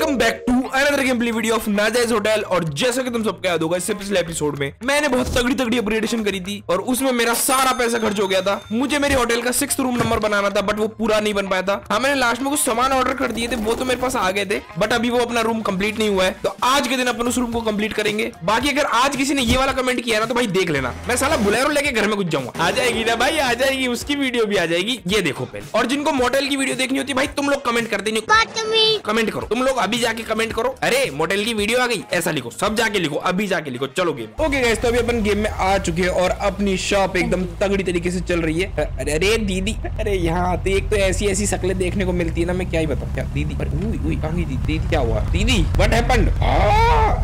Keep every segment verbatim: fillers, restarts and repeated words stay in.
Welcome back to another gameplay video of नाजायज hotel. और जैसा कि तुम सबको याद होगा, इससे पिछले एपिसोड में मैंने बहुत तगड़ी तगड़ी अपग्रेडेशन करी थी और उसमें मेरा सारा पैसा खर्च हो गया था। मुझे मेरे होटल का सिक्स्थ रूम नंबर बनाना था बट वो पूरा नहीं बन पाया था। हाँ, मैंने लास्ट में कुछ सामान ऑर्डर कर दिए थे, वो तो मेरे पास आ गए थे बट अभी वो अपना रूम कम्प्लीट नहीं हुआ है। तो आज के दिन अपन उस रूम को कम्प्लीट करेंगे। बाकी अगर आज किसी ने ये वाला कमेंट किया ना तो भाई देख लेना, मैं साला बुलेरो लेके घर में घुस जाऊंगा। आ जाएगी ना भाई, आ जाएगी, उसकी वीडियो भी आ जाएगी, ये देखो पहले। और जिनको मोटेल की वीडियो देखनी होती है भाई, तुम लोग कमेंट करते नहीं, कमेंट करो, तुम लोग अभी जाके कमेंट करो, अरे मोटेल की वीडियो आ गई, ऐसा लिखो, सब जाके लिखो, अभी जाके लिखो। चलो गेम। ओके गाइस, तो अभी अपन गेम में आ चुके हैं और अपनी शॉप एकदम तगड़ी तरीके से चल रही है। अरे अरे दीदी, अरे यहाँ आते एक तो ऐसी ऐसी शक्लें देखने को मिलती है ना, मैं क्या ही बताऊं। क्या दीदी, दीदी दीदी क्या हुआ दीदी, व्हाट हैपेंड।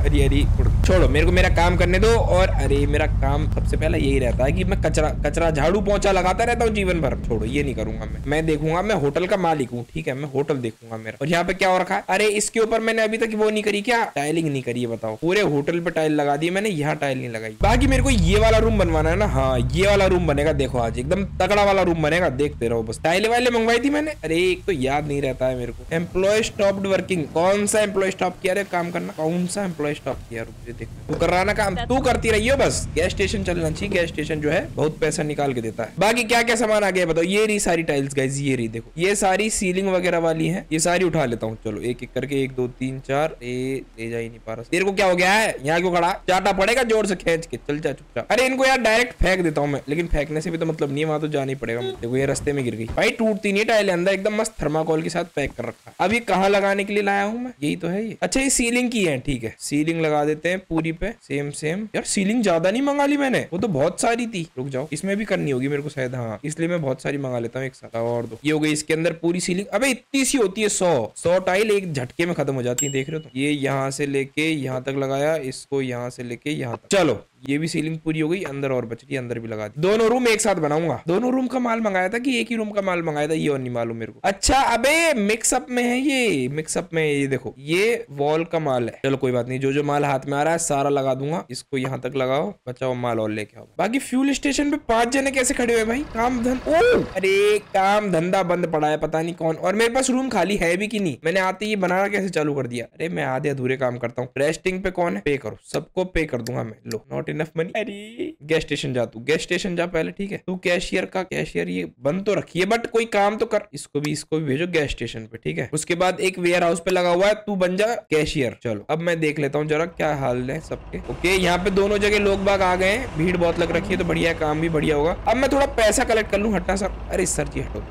अरे अरे छोड़ो, मेरे को मेरा काम करने दो। और अरे मेरा काम सबसे पहला यही रहता है कि मैं कचरा कचरा झाड़ू पोंछा लगाता रहता हूँ जीवन भर। छोड़ो, ये नहीं करूंगा मैं मैं देखूंगा, मैं होटल का मालिक हूँ, ठीक है, मैं होटल देखूंगा मेरा। और यहाँ पे क्या हो रखा है, अरे इसके ऊपर मैंने अभी तक वो नहीं करी, क्या टाइलिंग नहीं करी है, बताओ। पूरे होटल पे टाइल लगा दी मैंने, यहाँ टाइल नहीं लगाई। बाकी मेरे को ये वाला रूम बनवाना है ना, हाँ ये वाला रूम बनेगा, देखो आज एकदम तगड़ा वाला रूम बनेगा, देखते रहो बस। टाइले वाले मंगवाई थी मैंने, अरे एक तो याद नहीं रहता है मेरे को। एम्प्लॉय स्टॉप्ड वर्किंग, कौन सा एम्प्लॉय स्टॉप किया रे काम करना, कौन सा एम्प्लॉय स्टॉप किया, तू कर रहा ना काम, तू करती रही हो बस। गैस स्टेशन चलना चाहिए, गैस स्टेशन जो है बहुत पैसा निकाल के देता है। बाकी क्या क्या सामान आ गया बताओ। ये रही सारी टाइल्स गाइस, ये रही देखो, ये सारी सीलिंग वगैरह वाली है, ये सारी उठा लेता हूँ। चलो एक एक करके, एक दो तीन चार, ए ले जा ही नहीं पा रहा। तेरे को क्या हो गया है, यहाँ क्यों खड़ा, चाटा पड़ेगा जोर से खींच के, चल जा चुपचाप। अरे इनको यार डायरेक्ट फेंक देता हूँ मैं, लेकिन फेंकने से भी तो मतलब नहीं है, वहां तो जाना ही पड़ेगा। देखो ये रास्ते में गिर गई भाई, टूटती नहीं टाइल, अंदर एकदम मस्त थर्माकोल के साथ पैक कर रखा। अब ये कहाँ लगाने के लिए लाया हूँ मैं, यही तो है ये। अच्छा ये सीलिंग की है, ठीक है सीलिंग लगा देते हैं पूरी पे, सेम सेम। यार सीलिंग ज्यादा नहीं मंगा ली मैंने, वो तो बहुत सारी थी। रुक जाओ, इसमें भी करनी होगी मेरे को शायद, हाँ इसलिए मैं बहुत सारी मंगा लेता हूँ एक साथ। और दो ये हो गई इसके अंदर पूरी सीलिंग। अबे इतनी सी होती है, सौ सौ टाइल एक झटके में खत्म हो जाती है, देख रहे हो तो। ये यहाँ से लेके यहाँ तक लगाया, इसको यहाँ से लेके यहाँ तक। चलो ये भी सीलिंग पूरी हो गई, अंदर और बच रही, अंदर भी लगा दी। दोनों रूम एक साथ बनाऊंगा। दोनों रूम का माल मंगाया था कि एक ही रूम का माल मंगाया था, ये और नहीं मालूम मेरे को। अच्छा अबे मिक्सअप में है ये, मिक्सअप में, ये देखो ये वॉल का माल है। चलो कोई बात नहीं, जो जो माल हाथ में आ रहा है सारा लगा दूंगा। इसको यहाँ तक लगाओ, बचाओ माल और लेके आओ। बाकी फ्यूल स्टेशन पे पांच जने कैसे खड़े हुए भाई, काम धंधा, अरे काम धंधा बंद पड़ा है, पता नहीं कौन। और मेरे पास रूम खाली है भी की नहीं, मैंने आते ही बनाना कैसे चालू कर दिया। अरे मैं आधे अधूरे काम करता हूँ। रेस्टिंग पे कौन है, पे करो, सबको पे कर दूंगा मैं, लो नॉट इनफ मनी। अरे गैस स्टेशन जा, तू गैस स्टेशन जा पहले, ठीक है तू कैशियर का कैशियर ये बंद तो रखिए बट कोई काम तो कर। इसको भी इसको भी भेजो गैस स्टेशन पे, ठीक है। उसके बाद एक वेयर हाउस पे लगा हुआ है, तू बन जा कैशियर। चलो अब मैं देख लेता हूँ जरा क्या हाल है सबके। ओके यहाँ पे दोनों जगह लोग बाग आ गए हैं, भीड़ बहुत लग रखी है, तो बढ़िया काम भी बढ़िया होगा। अब मैं थोड़ा पैसा कलेक्ट कर लूँ। हटना सर, अरे सर जी हटो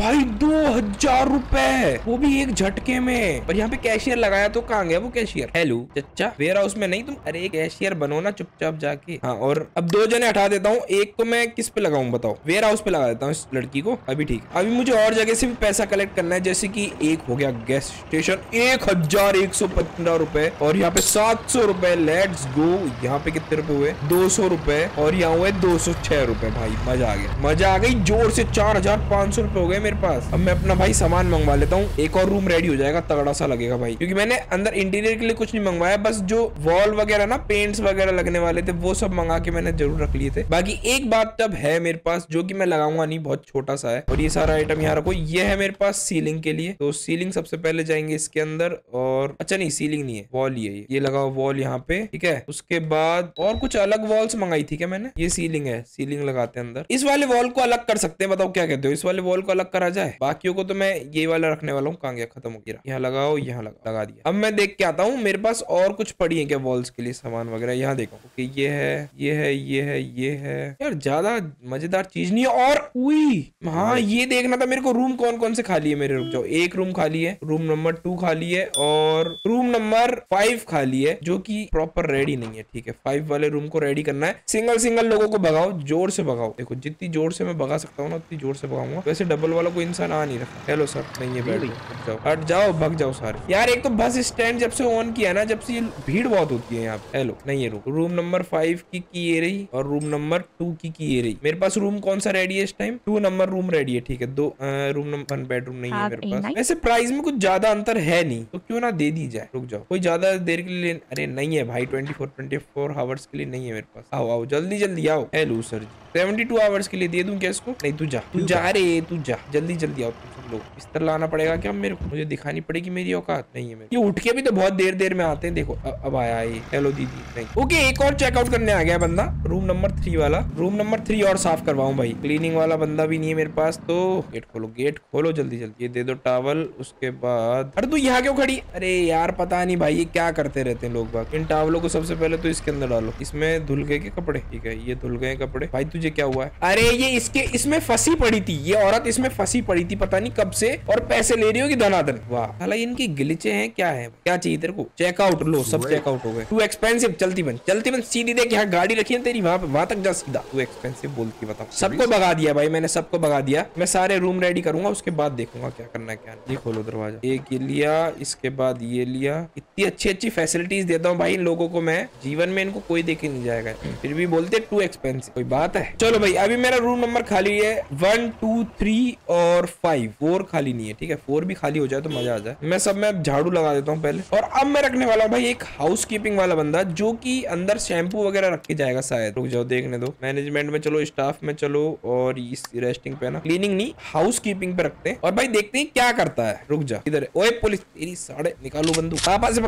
भाई, दो हजार रुपए वो भी एक झटके में। और यहाँ पे कैशियर लगाया तो कहाँ गया वो कैशियर, हेलो चचा वेयर हाउस में नहीं तुम, अरे कैशियर बनो ना चुपचाप जाके। हाँ और अब दो जने हटा देता हूँ, एक को मैं किस पे लगाऊं बताओ, वेयर हाउस पे लगा देता हूँ इस लड़की को अभी, ठीक है। अभी मुझे और जगह से भी पैसा कलेक्ट करना है, जैसे कि एक हो गया गैस स्टेशन, एक हजार एक सौ पंद्रह रुपए, और यहाँ पे सात सौ रुपए, लेट्स गो। यहाँ पे कितने रुपए हुए, दो सौ रुपए, और यहाँ हुए दो सौ छह रुपए। भाई मजा आ गया, मजा आ गई जोर से। चार हजार पांच सौ रुपए हो गए मेरे पास। अब मैं अपना भाई सामान मंगवा लेता हूँ, एक और रूम रेडी हो जाएगा, तगड़ा सा लगेगा भाई, क्योंकि मैंने अंदर इंटीरियर के लिए कुछ नहीं मंगवाया, बस जो वॉल वगैरह ना पेंट्स वगैरह लगने वाले थे वो सब मंगा के मैंने जरूर रख लिए थे। बाकी एक बात तब है मेरे पास जो कि मैं लगाऊंगा नहीं, बहुत छोटा सा है। और ये सारा आइटम यहाँ रखो, ये है मेरे पास सीलिंग के लिए, तो सीलिंग सबसे पहले जाएंगे इसके अंदर। और अच्छा नहीं सीलिंग नहीं है, वॉल ये है, ये लगाओ वॉल यहाँ पे, ठीक है। उसके बाद और कुछ अलग वॉल्स मंगाई थी क्या मैंने, ये सीलिंग है, सीलिंग लगाते हैं अंदर। इस वाले वॉल को अलग कर सकते हैं, बताओ क्या कहते हो, इस वाले वॉल को अलग करा जाए। बाकियों को तो मैं ये वाला रखने वाला हूँ, कहाँ गया, खत्म हो गया, यहाँ लगाओ, यहाँ लगा दिया। अब मैं देख के आता हूँ मेरे पास और कुछ पड़ी है क्या वॉल्स के लिए सामान वगैरह, यहाँ देखो। ओके ये है, ये है, ये है, ये है, यार ज्यादा मजेदार चीज नहीं है। और उई हाँ ये देखना था मेरे को रूम कौन कौन से खाली है मेरे, रुक जाओ। एक रूम खाली है, रूम नंबर टू खाली है, और रूम नंबर फाइव खाली है जो कि प्रॉपर रेडी नहीं है, ठीक है। फाइव वाले रूम को रेडी करना है, सिंगल सिंगल लोगों को भगाओ, जोर से भगाओ। देखो जितनी जोर से मैं भगा सकता हूँ ना उतनी जोर से भगाऊंगा। वैसे डबल वाला कोई इंसान आ नहीं रहा। हेलो सर, नहीं है, बैठ जाओ, हट जाओ, भग जाओ सारे। यार एक तो बस स्टैंड जब से ऑन किया ना, जब से भीड़ बहुत होती है यहाँ पे। हेलो नहीं है, रूम नंबर नंबर फाइव की की ये रही और रूम नंबर टू की की ये रही। मेरे पास रूम कौन सा रेडी है इस time? Two number room ready है। ठीक है, दो रूम नंबर वन बेडरूम नहीं है मेरे पास। ऐसे प्राइस में कुछ ज्यादा अंतर है नहीं, तो क्यों ना दे दी जाए। रुक जाओ, कोई ज्यादा देर के लिए अरे नहीं है भाई, twenty four twenty four hours के लिए नहीं है मेरे पास। आओ आओ जल्दी जल्दी आओ। Hello sir ji, seventy two hours के लिए दे दूं क्या इसको? नहीं तू जा, तू जा रे, तू जा, जल्दी जल्दी आओ। तुम लोग बिस्तर लाना पड़ेगा क्या मेरे को? मुझे दिखानी पड़ेगी मेरी औकात नहीं है मेरी। ये उठ के भी तो बहुत देर देर में आते हैं। देखो अब आया ये। हेलो दीदी, नहीं ओके, एक और चेकआउट करने आ गया बंदा, रूम नंबर थ्री वाला। रूम नंबर थ्री और साफ करवाऊं भाई, क्लीनिंग वाला बंदा भी नहीं है मेरे पास। तो गेट खोलो, गेट खोलो जल्दी जल्दी। ये दे दो टावल। उसके बाद अरे तू यहाँ क्यों खड़ी? अरे यार पता नहीं भाई ये क्या करते रहते हैं लोग बाग। इन टावलों को सबसे पहले तो इसके अंदर डालो। इसमें धुल गए के कपड़े, ठीक है ये धुल गए कपड़े। भाई तुझे क्या हुआ है? अरे ये इसके इसमें फंसी पड़ी थी, ये औरत इसमें फंसी पड़ी थी पता नहीं कब से, और पैसे ले रही होगी धनाधन। वाह हालांकि इनकी गिलीचे हैं क्या है? क्या चाहिए तेरे को? चेकआउट लो, सब चेकआउट हो गए। तू एक्सपेंसिव, चलती बन चलती बन, सीधी देख यहाँ गाड़ी रखी है तेरी, वहाँ पे वहाँ तक जा सीधा। तू एक्सपेंसिव बोलती बता। सबको भगा दिया भाई मैंने, सबको भगा दिया। मैं सारे रूम रेडी करूंगा उसके बाद देखूंगा क्या करना है क्या नहीं। खोलो दरवाजा, एक ये लिया, इसके बाद ये लिया। इतनी अच्छी अच्छी फैसिलिटीज देता हूँ भाई इन लोगों को मैं, जीवन में इनको कोई देखे नहीं जाएगा, फिर भी बोलते टू एक्सपेंसिव। कोई बात है। चलो भाई अभी मेरा रूम नंबर खाली है वन टू थ्री और फाइव, फोर खाली नहीं है। ठीक है फोर भी खाली हो जाए तो मजा आ जाए। मैं सब में झाड़ू लगा देता हूँ पहले। और अब मैं रखने वाला हूँ भाई एक हाउस कीपिंग वाला बंदा, जो कि अंदर शैम्पू वगैरह रख के जाएगा शायद। रुक जाओ देखने दो। मैनेजमेंट में चलो, स्टाफ में चलो, और इस रेस्टिंग पे ना, क्लीनिंग नहीं हाउस कीपिंग पे रखते हैं और भाई देखते हैं क्या करता है। रुक जा, इधर है। ओए पुलिस तेरी साड़े, निकालो बंदूक। पापा से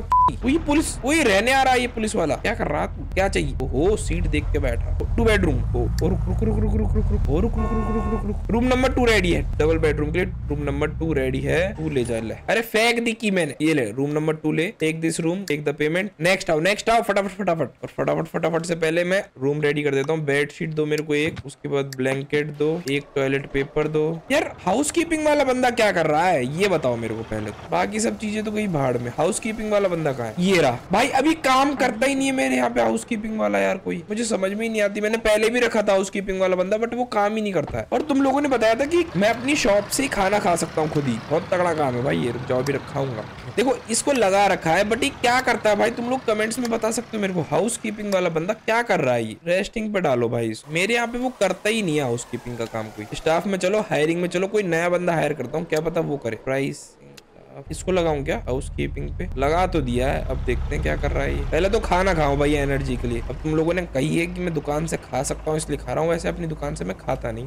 कोई पुलिस, कोई रहने आ रहा है ये पुलिस वाला। क्या कर रहा तू? क्या चाहिए? ओहो सीट देख के बैठा। Two bedroom, room number two ready है। डबल बेडरूम के लिए रूम नंबर टू रेडी है। टू ले जा ले। अरे फेंक दी की मैंने, ये ले रूम नंबर टू ले। Take this room, take the payment. Next आओ, नेक्स्ट आओ फटाफट फटाफट। और फटाफट फटाफट से पहले मैं रूम रेडी कर देता हूँ। बेडशीट दो मेरे को एक, उसके बाद ब्लैंकेट दो एक, टॉयलेट पेपर दो। यार हाउसकीपिंग वाला बंदा क्या कर रहा है ये बताओ मेरे को पहले। बाकी सब चीजें तो कहीं भाड़ में। हाउसकीपिंग वाला बंदा कहाँ है? ये रहा भाई, अभी काम करता ही नहीं है मेरे यहाँ पे हाउसकीपिंग वाला। यार कोई मुझे समझ में ही नहीं आती। मैंने पहले भी रखा था हाउसकीपिंग वाला बंदा बट वो काम ही नहीं करता है। और तुम लोगों ने बताया था कि मैं अपनी शॉप से ही खाना खा सकता हूँ खुद ही। बहुत तगड़ा काम है भाई ये, जॉब भी रखाऊंगा। देखो इसको लगा रखा है बट ये क्या करता है भाई, तुम लोग कमेंट्स में बता सकते हो मेरे को। हाउसकीपिंग वाला बंदा क्या कर रहा है? रेस्टिंग पे डालो भाई। मेरे यहाँ पे वो करता ही नहीं है हाउसकीपिंग का काम कोई। स्टाफ में चलो, हायरिंग में चलो, कोई नया बंदा हायर करता हूँ क्या पता वो करे। प्राइस इसको लगाऊं क्या? हाउस कीपिंग पे लगा तो दिया है, अब देखते हैं क्या कर रहा है ये। पहले तो खाना खाओ भाई एनर्जी के लिए। अब तुम लोगों ने कही है कि मैं दुकान से खा सकता हूँ इसलिए खा रहा हूँ, वैसे अपनी दुकान से मैं खाता नहीं।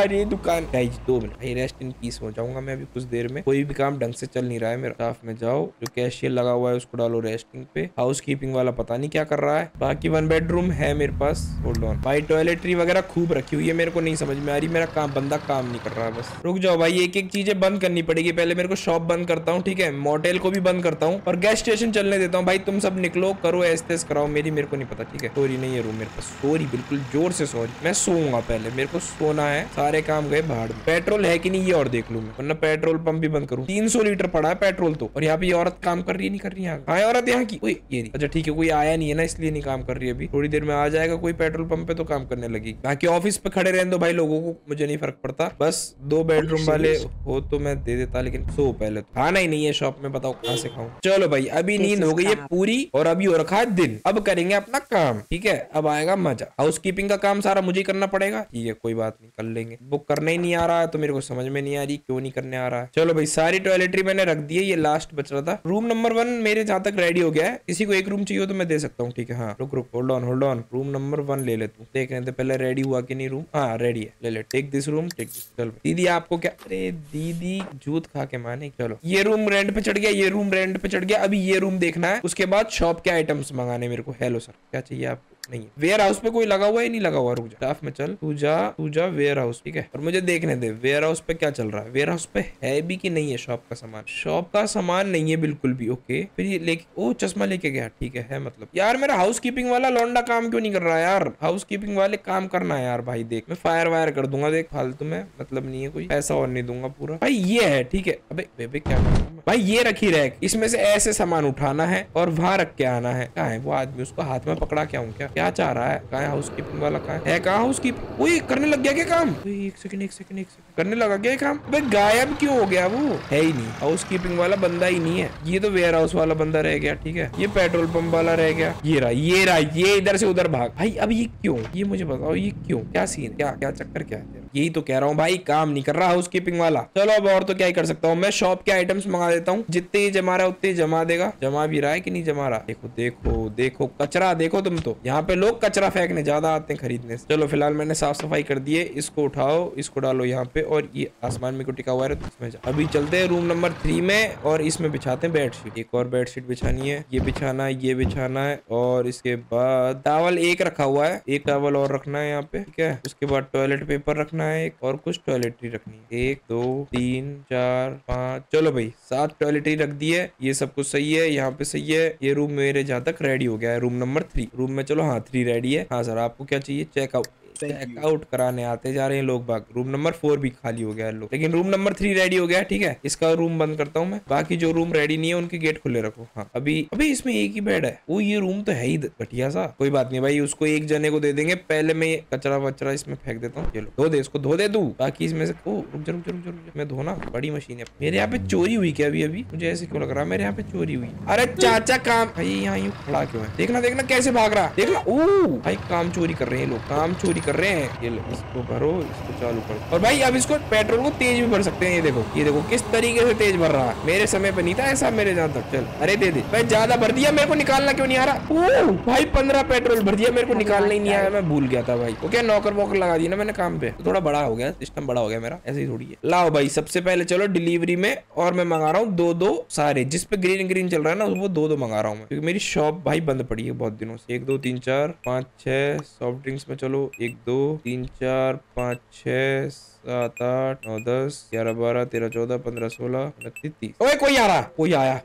अरे दुकान गाइस दो मिनट भाई, रेस्ट इन पीस हो जाऊंगा मैं अभी कुछ देर में। कोई भी काम ढंग से चल नहीं रहा है मेरा। स्टाफ में जाओ, जो कैशियर लगा हुआ है उसको डालो रेस्टिंग पे। हाउस कीपिंग वाला पता नहीं क्या कर रहा है। बाकी वन बेडरूम है मेरे पास। होल्ड ऑन भाई, टॉयलेट्री वगैरह खूब रखी हुई है, मेरे को नहीं समझ में आ रही। मेरा काम बंदा काम नहीं कर रहा है बस। रुक जाओ भाई, एक एक चीजें बंद करनी पड़ेगी। पहले मेरे को शॉप बंद करता हूँ, ठीक है मोटेल को भी बंद करता हूँ और गैस स्टेशन चलने देता हूँ। भाई तुम सब निकलो, करो ऐस तैस कराओ मेरी, मेरे को नहीं पता। ठीक है सॉरी नहीं है रूम मेरे पास, सॉरी बिल्कुल जोर से सॉरी। मैं सोऊंगा पहले, मेरे को सोना है। सारे काम गए भाड़ में। पेट्रोल है कि नहीं ये और देख लूँ मैं, वरना पेट्रोल पंप भी बंद करूँ। तीन सौ लीटर पड़ा है पेट्रोल तो। और यहाँ पे औरत काम कर रही है नहीं कर रही है? हाँ औरत यहाँ की ये नहीं। अच्छा ठीक है, कोई आया नहीं है ना इसलिए नहीं काम कर रही है अभी। थोड़ी देर में आ जाएगा कोई पेट्रोल पंप पे तो काम करने लगेगी। बाकी ऑफिस पे खड़े रहने दो भाई लोगों को, मुझे नहीं फर्क पड़ता। बस दो बेडरूम वाले हो तो मैं दे देता, लेकिन सो पहले खाना ही नहीं है शॉप में, बताओ कहाँ से खाऊं। चलो भाई अभी नींद हो गई है पूरी और अभी हो रखा है दिन। अब करेंगे अपना काम, ठीक है अब आएगा मजा। हाउसकीपिंग का काम सारा मुझे करना पड़ेगा, ठीक है कोई बात नहीं कर लेंगे। बुक करना ही नहीं आ रहा है तो मेरे को समझ में नहीं आ रही क्यों नहीं करने आ रहा है। चलो भाई सारी टॉयलेटरी मैंने रख दी है, ये लास्ट बच रहा था। रूम नंबर वन मेरे जहाँ तक रेडी हो गया है। किसी को एक रूम चाहिए तो मैं दे सकता हूँ, ठीक है। हाँ रुक रुक hold on hold on, room number one ले लेता हूँ। देख रहे थे पहले रेडी हुआ की नहीं रूम। हाँ रेडी है, ले ले। Take this room, take this. चलो दीदी आपको क्या? अरे दीदी जूत खा के माने। चलो ये रूम रेंट पे चढ़ गया, ये रूम रेंट पे चढ़ गया। अभी ये रूम देखना है, उसके बाद शॉप के आइटम्स मंगाने मेरे को। हेलो सर क्या चाहिए आपको? नहीं है। वेयर हाउस पे कोई लगा हुआ है नहीं लगा हुआ? रुक जा स्टाफ में चल, तू जा तू जा वेयर हाउस, ठीक है। और मुझे देखने दे वेयर हाउस पे क्या चल रहा है। वेयर हाउस पे है भी कि नहीं है शॉप का सामान? शॉप का सामान नहीं है बिल्कुल भी। ओके फिर ये लेके, ओ चश्मा लेके गया, ठीक है है मतलब। यार मेरा हाउस कीपिंग वाला लौंडा काम क्यों नहीं कर रहा है यार? हाउस कीपिंग वाले काम करना है यार भाई। देख मैं फायर वायर कर दूंगा, देख फालतू में मतलब नहीं है कोई पैसा और नहीं दूंगा पूरा भाई। ये है ठीक है। अबे बेबे क्या कर रहा हूं भाई? ये रखी रैक, इसमें से ऐसे सामान उठाना है और वहां रख के आना है। कहाँ है वो आदमी? उसको हाथ में पकड़ा के आऊं क्या? क्या चाह रहा है? कहाँ हाउसकीपिंग वाला कहाँ है? कहाँ हाउसकीपिंग? ओए करने लग गया क्या काम? एक सेकंड एक सेकंड एक सेकंड करने लगा क्या काम? अबे गायब क्यों हो गया? वो है ही नहीं, हाउसकीपिंग वाला बंदा ही नहीं है। ये तो वेयर हाउस वाला बंदा रह गया, ठीक है। ये पेट्रोल पंप वाला रह गया, ये रहा ये रहा ये इधर से उधर भाग भाई। अब ये क्यों? ये मुझे बताओ ये क्यों? क्या सीन, क्या क्या चक्कर क्या है? यही तो कह रहा हूँ भाई, काम नहीं कर रहा हाउसकीपिंग वाला। चलो अब और तो क्या ही कर सकता हूँ मैं, शॉप के आइटम्स मंगा देता हूँ, जितने जमा रहा है उतने जमा देगा। जमा भी रहा है कि नहीं जमा रहा? देखो देखो देखो कचरा देखो, तुम तो यहाँ पे लोग कचरा फेंकने ज्यादा आते हैं खरीदने से। चलो फिलहाल मैंने साफ सफाई कर दी है, इसको उठाओ, इसको डालो यहाँ पे, और ये आसमान में को टिका हुआ है तो इसमें जाओ। अभी चलते हैं रूम नंबर थ्री में और इसमें बिछाते हैं बेडशीट। एक और बेडशीट बिछानी है, ये बिछाना है, ये बिछाना है, और इसके बाद टॉवल एक रखा हुआ है, एक टॉवल और रखना है यहाँ पे, ठीक है। उसके बाद टॉयलेट पेपर रखना है एक, और कुछ टॉयलेटरी रखनी है। एक दो तीन चार पाँच, चलो भाई सात टॉयलेटरी रख दी है। ये सब कुछ सही है, यहाँ पे सही है। ये रूम मेरे जहाँ तक रेडी हो गया है, रूम नंबर थ्री। रूम में चलो हाँ थ्री रेडी है। हाँ सर आपको क्या चाहिए? चेकआउट चेकआउट कराने आते जा रहे हैं लोग बाग। रूम नंबर फोर भी खाली हो गया है लोग, लेकिन रूम नंबर थ्री रेडी हो गया है, ठीक है। इसका रूम बंद करता हूँ मैं, बाकी जो रूम रेडी नहीं है उनके गेट खुले रखो। हाँ अभी अभी इसमें एक ही बेड है, वो ये रूम तो है ही घटिया सा। कोई बात नहीं भाई, उसको एक जने को दे देंगे। पहले मैं कचरा वचरा इसमें फेंक देता हूँ, चलो धो दे इसको, धो दे तू। बाकी इसमें से ओ रुक जा रुक जा रुक जा रुक जा, मैं धोना बड़ी मशीन है। मेरे यहाँ पे चोरी हुई क्या अभी अभी? मुझे ऐसे क्यों लग रहा है मेरे यहाँ पे चोरी हुई? अरे चाचा काम भाई यहाँ यूँ खड़ा क्यों है? देखना देखना कैसे भाग रहा, देखना। ओ भाई काम चोरी कर रहे हैं लोग, काम चोरी कर रहे हैं ये लोग। इसको भरो, इसको चालू करो। और भाई अब इसको पेट्रोल को तेज भी भर सकते हैं। ये देखो ये देखो किस तरीके से तेज भर रहा है। मेरे समय पे नहीं था ऐसा, मेरे जहाँ तक। चल अरे दे दे भाई, ज्यादा भर दिया, मेरे को निकालना क्यों नहीं आ रहा? ओ भाई पंद्रह पेट्रोल भर दिया, मेरे को निकालना ही नहीं आया, मैं भूल गया था भाई। ओके नौकर वोकर लगा दिया ना मैंने काम पे, थोड़ा बड़ा हो गया सिस्टम, बड़ा हो गया मेरा, ऐसे ही थोड़ी है। लाओ भाई सबसे पहले चलो डिलीवरी में, और मैं मंगा रहा हूँ दो दो सारे, जिसपे ग्रीन ग्रीन चल रहा है ना वो दो दो मंगा रहा हूँ, क्योंकि मेरी शॉप भाई बंद पड़ी है बहुत दिनों से। एक दो तीन चार पाँच छह सॉफ्ट ड्रिंक्स में, चलो एक दो तीन चार पाँच छः सात आठ नौ दस ग्यारह बारह तेरह चौदह पंद्रह सोलह उनतीस तीस। ओए कोई आ रहा, कोई आया,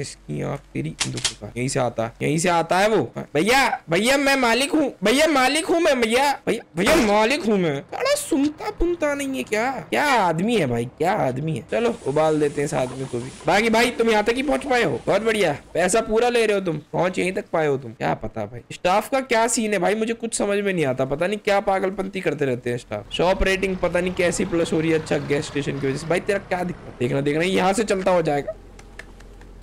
इसकी आँख तेरी दुकान। यहीं से आता है, यहीं से आता है वो। भैया भैया मैं मालिक हूँ, भैया मालिक हूँ मैं, भैया भैया भैया मालिक हूँ मैं। अरे सुनता पुनता नहीं है क्या? क्या आदमी है भाई, क्या आदमी है। चलो उबाल देते हैं इस आदमी को भी। बाकी भाई तुम यहाँ तक ही पहुँच पाए हो, बहुत बढ़िया, पैसा पूरा ले रहे हो तुम, पहुँच यहीं तक पाए हो तुम। क्या पता भाई स्टाफ का क्या सीन है भाई, मुझे कुछ समझ में नहीं आता, पता नहीं क्या पागलपंती करते रहते हैं स्टाफ। शॉप रेटिंग पता नहीं कैसी प्लस हो रही है, अच्छा गैस स्टेशन की वजह से। भाई तेरा क्या दिक्कत? देखना देखना यहाँ से चलता हो जाएगा।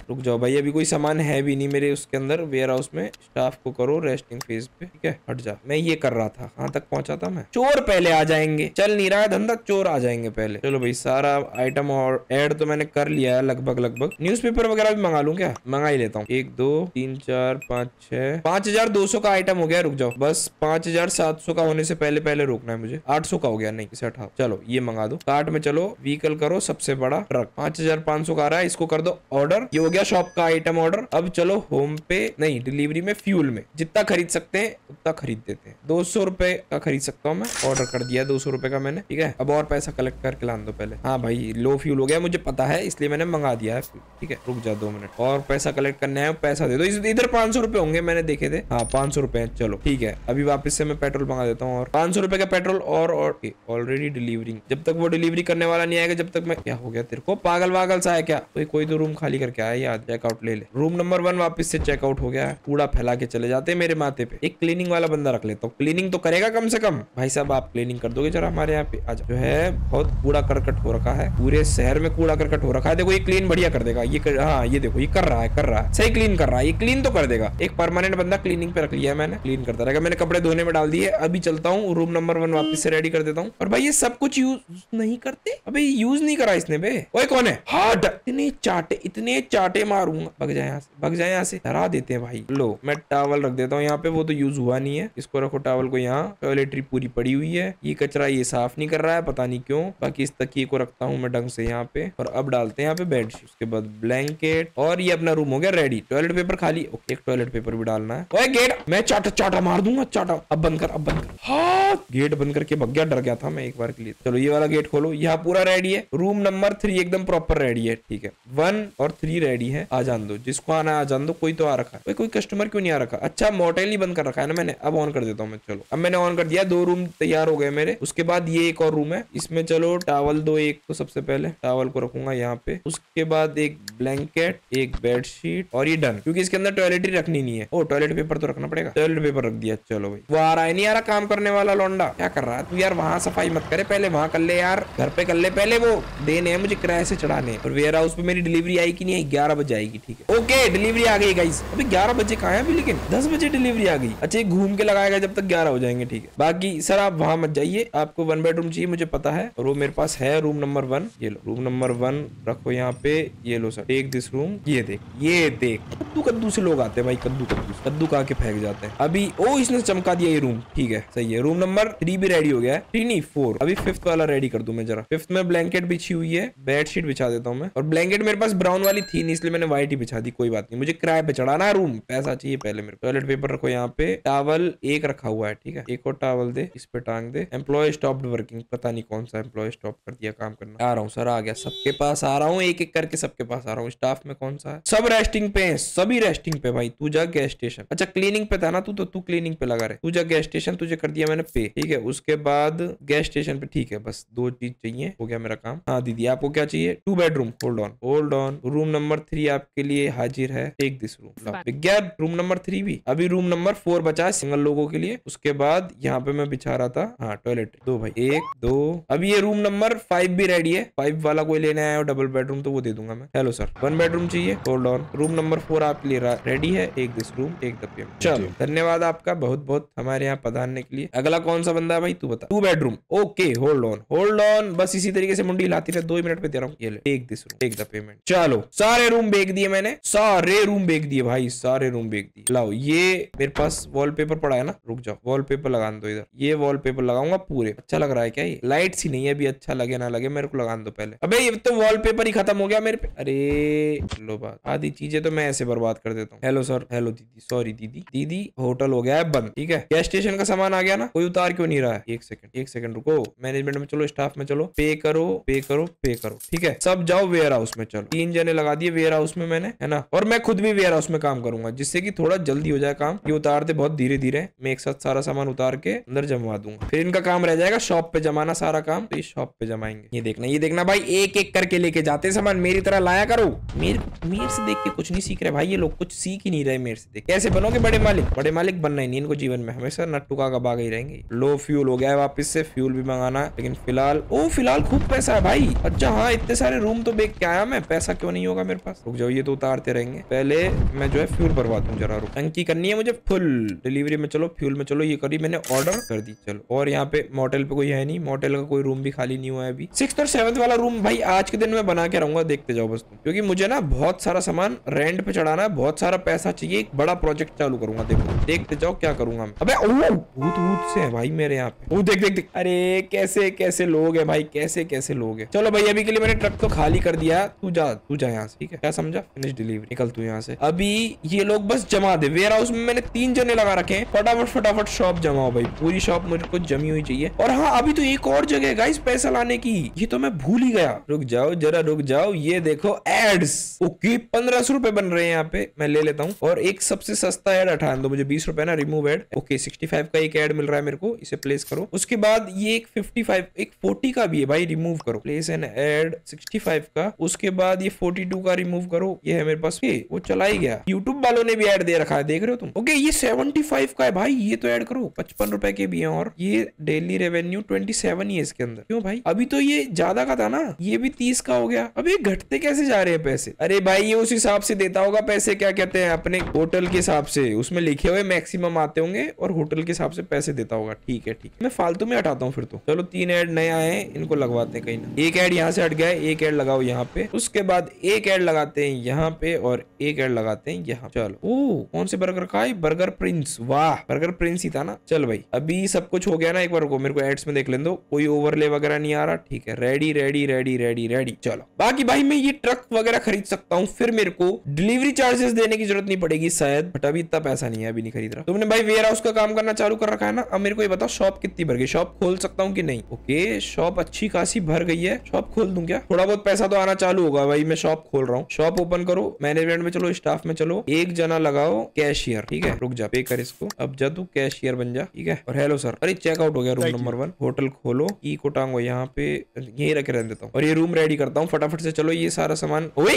रुक जाओ भाई, अभी कोई सामान है भी नहीं मेरे उसके अंदर वेयर हाउस में। स्टाफ को करो रेस्टिंग फेज पे, ठीक है। हट जा, मैं ये कर रहा था, कहाँ तक पहुँचा था मैं? चोर पहले आ जाएंगे, चल नहीं रहा है धंधा, चोर आ जाएंगे पहले। चलो भाई सारा आइटम और ऐड तो मैंने कर लिया है लगभग लगभग। न्यूज़पेपर वगैरह भी मंगा लूँ क्या? मंगा ही लेता हूँ। एक दो तीन चार पाँच छः पाँच हजार दो सौ का आइटम हो गया। रुक जाओ बस पाँच हजार सात सौ का होने से पहले पहले रोकना है मुझे। आठ सौ का हो गया, नहीं इसे हटाओ। चलो ये मंगा दो कार्ट में। चलो व्हीकल करो सबसे बड़ा ट्रक, पाँच हजार पाँच सौ का आ रहा है, इसको कर दो ऑर्डर। ये गया शॉप का आइटम ऑर्डर। अब चलो होम पे नहीं, डिलीवरी में फ्यूल में जितना खरीद सकते हैं उतना खरीद देते हैं। दो सौ रुपए का खरीद सकता हूँ मैं, ऑर्डर कर दिया दो सौ रुपए का मैंने, ठीक है। अब और पैसा कलेक्ट करके ला दो पहले। हाँ भाई लो फ्यूल हो गया, मुझे पता है इसलिए मैंने मंगा दिया है, ठीक है। रुक जा दो मिनट, और पैसा कलेक्ट करना है, पैसा दे दो इधर। पाँच सौ रुपए होंगे मैंने देखे थे, हाँ पाँच सौ रुपए। चलो ठीक है, अभी वापस से मैं पेट्रोल मंगा देता हूँ, और पाँच सौ रुपए का पेट्रोल। और ऑलरेडी डिलीवरी, जब तक वो डिलीवरी करने वाला नहीं आएगा जब तक मैं, क्या हो गया तेरे को पागल वागल सा है क्या? कोई तो रूम खाली करके आया, याद चेकआउट ले ले। रूम नंबर वन वापस से चेकआउट हो गया है। कूड़ा फैला के चले जाते हैं मेरे माथे पे। एक क्लीनिंग वाला बंदा रख लेता हूँ, क्लीनिंग तो करेगा कम से कम। भाई साहब आप क्लीनिंग कर दोगे जरा? हमारे यहाँ पे आज जो है बहुत कूड़ा करकट हो रखा है, पूरे शहर में कूड़ा करकट हो रखा है। देखो ये क्लीन बढ़िया कर देगा ये कर, हाँ ये देखो ये कर रहा है, कर रहा है, सही क्लीन कर रहा है, ये क्लीन तो कर देगा। एक परमानेंट बंदा क्लीनिंग पे रख लिया मैंने, क्लीन करता रहेगा। मैंने कपड़े धोने में डाल दिए। अभी चलता हूँ रूम नंबर वन वापिस से रेडी कर देता हूँ। और भाई ये सब कुछ यूज नहीं करते, अभी यूज नहीं करा इसने बे। ओए कौन है? हट, इतने चाटे इतने चाटे मारूंगा। भग जाए यहाँ से, भग जाए यहाँ से, डरा देते हैं भाई। लो मैं टॉवल रख देता हूँ यहाँ पे, वो तो यूज हुआ नहीं है, इसको रखो टॉवल को। यहाँ टॉयलेटरी पूरी पड़ी हुई है, ये कचरा ये साफ नहीं कर रहा है पता नहीं क्यों। बाकी इस तकिए को रखता हूँ मैं ढंग से यहाँ पे, और अब डालते हैं यहाँ पे बेडशीट, उसके बाद ब्लैंकेट, और ये अपना रूम हो गया रेडी। टॉयलेट पेपर खाली, ओके एक टॉयलेट पेपर भी डालना है। ओए गेट, मैं चाटा चाटा मार दूंगा, चाटा। अब बंद कर, अब बंद कर। हाँ गेट बंद करके भग गया, डर गया था मैं एक बार के लिए। चलो ये वाला गेट खोलो, यहाँ पूरा रेडी है। रूम नंबर थ्री एकदम प्रॉपर रेडी है, ठीक है। वन और थ्री रेडी आईडी है, आ जान दो, जिसको आना आ जान दो। कोई तो आ रखा है, कोई कस्टमर क्यों नहीं आ रखा? अच्छा मोटेल ही बंद कर रखा है ना मैंने, अब ऑन कर देता हूँ मैं। चलो अब मैंने ऑन कर दिया, दो रूम तैयार हो गए मेरे। उसके बाद ये एक और रूम है, इसमें चलो टावल दो एक, तो सबसे पहले टावल को रखूंगा यहाँ पे। उसके बाद एक ब्लैंकेट, एक बेडशीट और ये डन, क्योंकि इसके अंदर टॉयलेटरी रखनी नहीं है। ओ टॉयलेट पेपर तो रखना पड़ेगा, टॉयलेट पेपर रख दिया। चलो भाई, वो आ रहा है नहीं आ रहा काम करने वाला लौंडा? क्या कर रहा है तू यार? वहाँ सफाई मत करे, पहले वहाँ कर ले यार, घर पे कर ले पहले। वो देने हैं मुझे किराए से चढ़ाने, और वेयर हाउस पे मेरी डिलीवरी आई कि नहीं आई? ग्यारह बजे आएगी, ठीक है ओके। डिलीवरी आ गई गाइस। अभी ग्यारह बजे कहाँ है अभी? लेकिन दस बजे डिलीवरी आ गई। अच्छा घूम के लगाएगा जब तक ग्यारह हो जाएंगे, ठीक है। बाकी सर आप वहाँ मत जाइए, आपको वन बेडरूम चाहिए मुझे पता है, और वो मेरे पास है रूम नंबर वन। ये लो रूम नंबर वन रखो यहाँ पे, ये लो सर टेक दिस रूम। ये देख ये देख कद्दू कद्दू से लोग आते हैं भाई, कद्दू कद्दू कद्दू खा के फेंक जाते हैं। अभी ओ इसने चमका दिया ये रूम, ठीक है सही है। रूम नंबर थ्री भी रेडी हो गया है, थ्री नहीं फोर। अभी फिफ्थ वाला रेडी कर दूं मैं जरा। फिफ्थ में ब्लैंकेट बिछी हुई है, बेडशीट बिछा देता हूँ मैं। और ब्लैंकेट मेरे पास ब्राउन वाली थी नहीं, इसलिए मैंने व्हाइट ही बिछा दी, कोई बात नहीं। मुझे किराए पे चढ़ाना है रूम, पैसा चाहिए पहले मेरे को। टॉयलेट पेपर रखो यहाँ पे, टावल एक रखा हुआ है, ठीक है एक और टावल दे, इस पे टांग दे। एम्प्लॉय स्टॉप्ड वर्किंग, पता नहीं कौन सा एम्प्लॉय स्टॉप कर दिया काम करना। आ रहा हूँ सर, आ गया, सबके पास आ रहा हूँ, एक एक करके सबके पास आ रहा हूँ। स्टाफ में कौन सा है? सब रेस्टिंग पे है, सभी रेस्टिंग पे भाई। तू जा गैस स्टेशन, अच्छा क्लीनिंग पे था ना तू, तो तू क्लीनिंग पे लगा रहे। तू जा गैस स्टेशन, तुझे कर दिया मैंने पे, ठीक है। उसके बाद गैस स्टेशन पे, ठीक है बस दो चीज चाहिए, हो गया मेरा काम। हाँ दीदी आपको क्या चाहिए? Two bedroom, hold on hold on. Room number three आपके लिए हाजिर है, टेक दिस रूम। विज्ञान रूम नंबर थ्री भी। अभी रूम नंबर फोर बचा है सिंगल लोगों के लिए। उसके बाद यहाँ पे मैं बिछा रहा था, हाँ टॉयलेट दो भाई, एक दो। अभी ये रूम नंबर फाइव भी रेडी है, फाइव वाला कोई लेने आया हो डबल बेडरूम तो वो दे दूंगा मैं। हेलो सर वन बेडरूम चाहिए, hold on. Room number four आपके लिए रेडी है, take this room, take the payment. चलो धन्यवाद आपका बहुत बहुत हमारे यहाँ पधारने के लिए। अगला कौन सा बंदा है भाई तू बता? Two bedroom, okay hold on hold on. बस इसी तरीके से मुंडी हिलाती रहे, दो ही मिनट पे दे रहा हूँ। ये ले take this room, take the payment. चलो सारे रूम बेच दिए मैंने, सारे रूम बेच दिए भाई, सारे रूम बेच दिए। लाओ ये मेरे पास वॉलपेपर पड़ा है ना, रुक जाओ वॉलपेपर लगा दो इधर। ये वॉलपेपर लगाऊंगा पूरे। अच्छा लग रहा है क्या? ये लाइट सी नहीं है अभी, अच्छा लगे ना लगे मेरे को लगा दो पहले। अबे ये तो वॉलपेपर ही खत्म हो गया मेरे पे। अरे लो बात, आधी चीजें तो मैं ऐसे बर्बाद कर देता हूँ। हेलो सर, हेलो दीदी, सॉरी दीदी दीदी होटल हो गया है बंद, ठीक है। गैस स्टेशन का सामान आ गया ना, कोई उतार क्यों नहीं रहा है? एक सेकंड एक सेकंड रुको, मैनेजमेंट में चलो, स्टाफ में चलो, पे करो पे करो पे करो, ठीक है सब जाओ वेयर हाउस में। चलो तीन जने लगा दिए वेयर हाउस में मैंने, है ना। और मैं खुद भी वेयर हाउस में काम करूंगा, जिससे कि थोड़ा जल्दी हो जाए काम। ये उतारते बहुत धीरे धीरे, मैं एक साथ सारा सामान उतार के अंदर जमा दूंगा, फिर इनका काम रह जाएगा शॉप पे जमाना सारा काम, तो इस शॉप पे जमाएंगे। ये देखना ये देखना भाई, एक एक करके लेके जाते सामान, मेरी तरह लाया करो। मेरे मेरे से देख के कुछ नहीं सीख रहे भाई ये लोग, कुछ सीख ही नहीं रहे मेरे से देख। कैसे बनोगे बड़े मालिक? बड़े मालिक बनना ही नहीं इनको जीवन में, हमेशा नट्टू का कबाग ही रहेंगे। लो फ्यूल हो गया है वापस से, फ्यूल भी मंगाना है लेकिन फिलहाल। ओ फिलहाल खूब पैसा है भाई। अच्छा हाँ इतने सारे रूम तो बेच के आया मैं, पैसा क्यों नहीं होगा मेरे पास? रुक जाओ ये तो उतारते रहेंगे, पहले मैं जो है फ्यूल बर्बाद हूँ जरा, रुक टंकी करनी है मुझे फुल। डिलीवरी में चलो, फ्यूल में चलो, ये करी मैंने ऑर्डर कर दी। चलो और यहाँ पे मोटेल पे कोई है नहीं, मोटेल का कोई रूम भी खाली नहीं हुआ है अभी। सिक्स्थ और सेवंथ वाला रूम भाई आज के दिन में बना के रहूंगा, देखते जाओ बस तुम, क्योंकि मुझे ना बहुत सारा सामान रेंट पे चढ़ाना है, बहुत सारा पैसा चाहिए, एक बड़ा प्रोजेक्ट चालू करूंगा। देखो देखते जाओ क्या करूंगा मैं। अबे भूत भूत से है भाई मेरे यहाँ पे, वो देख देख देख। अरे कैसे कैसे लोग है भाई, कैसे कैसे लोग है। चलो भाई अभी के लिए मैंने ट्रक तो खाली कर दिया, तू जा तू जा यहाँ से, ठीक है क्या समझा? फिनिश डिलीवरी, निकल तू यहाँ से। अभी ये लोग बस जमा दे वेयर हाउस में, मैंने तीन जने लगा रखे हैं। फटाफट फटाफट शॉप जमाओ भाई, पूरी शॉप मुझे कुछ जमी हुई चाहिए। और हाँ अभी तो एक और जगह है गाइस पैसा लाने की, ये तो मैं भूल ही गया। रुक जाओ जरा रुक जाओ, ये देखो एड्स, ओके पंद्रह सौ रुपए बन रहे हैं यहाँ पे, मैं ले लेता हूँ। और एक सबसे सस्ता एड हटा दो मुझे, बीस रुपए ना remove ad, okay sixty five का एक एड मिल रहा है मेरे को, इसे प्लेस करो। उसके बाद ये एक फिफ्टी फाइव एक फोर्टी का भी है भाई, रिमूव करो, place an ad sixty five का। उसके बाद ये फोर्टी टू का रिमूव करो, ये है मेरे पास, वो चला ही गया। यूट्यूब वालों ने भी एड दे रखा है देख रहे हो तुम, ओके ये सेवेंटी फाइव का है भाई, ये तो एड करो। पचपन रुपए के भी है, और ये डेली रेवेन्यू ट्वेंटी सेवन ही है इसके अंदर। क्यों भाई अभी तो ये ज्यादा का था ना, ये भी तीस का हो गया, अब ये घटते कैसे जा रहे हैं पैसे? अरे भाई ये उस हिसाब से देता होगा पैसे, क्या कहते हैं अपने होटल के हिसाब से, उसमें लिखे हुए मैक्सिमम आते होंगे और होटल के हिसाब से पैसे देता होगा, ठीक है ठीक है। मैं फालतू में हटाता हूँ फिर तो। चलो तीन एड नए आए हैं, इनको लगवाते हैं कहीं ना। एक एड यहाँ से हट गया, एक एड लगाओ यहाँ पे, उसके बाद एक एड लगाते हैं यहाँ पे और एक एड लगाते हैं यहाँ। चलो ओ कौन से बर्गर का है? बर्गर प्रिंस, वाह बर्गर प्रिंस ही था ना। चल भाई अभी सब कुछ हो गया ना, एक बार को मेरे को एड्स में देख लेने दो, कोई ओवरले वगैरह नहीं आ रहा, ठीक है ready ready ready ready ready. चलो बाकी भाई मैं ये ट्रक वगैरह खरीद सकता हूँ, फिर मेरे को डिलीवरी चार्जेस देने की जरूरत नहीं पड़ेगी शायद, बट अभी इतना पैसा नहीं है अभी नहीं खरीद रहा। तुमने भाई वेयर हाउस का काम करना चालू कर रखा है ना, अब मेरे को ये बताओ शॉप कितनी भर गई, शॉप खोल सकता हूँ कि नहीं? ओके शॉप अच्छी खासी भर गई है, शॉप खोल दूं क्या? थोड़ा बहुत पैसा तो आना चालू होगा भाई, मैं शॉप खोल रहा हूँ। शॉप ओपन करो, मैनेजमेंट में चलो, स्टाफ में चलो, एक जना लगाओ कैशियर। ठीक है, रुक जा, पे कर इसको। अब जा तू कैशियर बन जा। ठीक है, और हेलो सर। अरे चेकआउट हो गया रूम नंबर वन। होटल खोलो, की को टांगो यहाँ पे, यही रखे रहने देता हूँ और ये रूम रेडी करता हूँ फटाफट से। चलो ये सारा सामान। ओए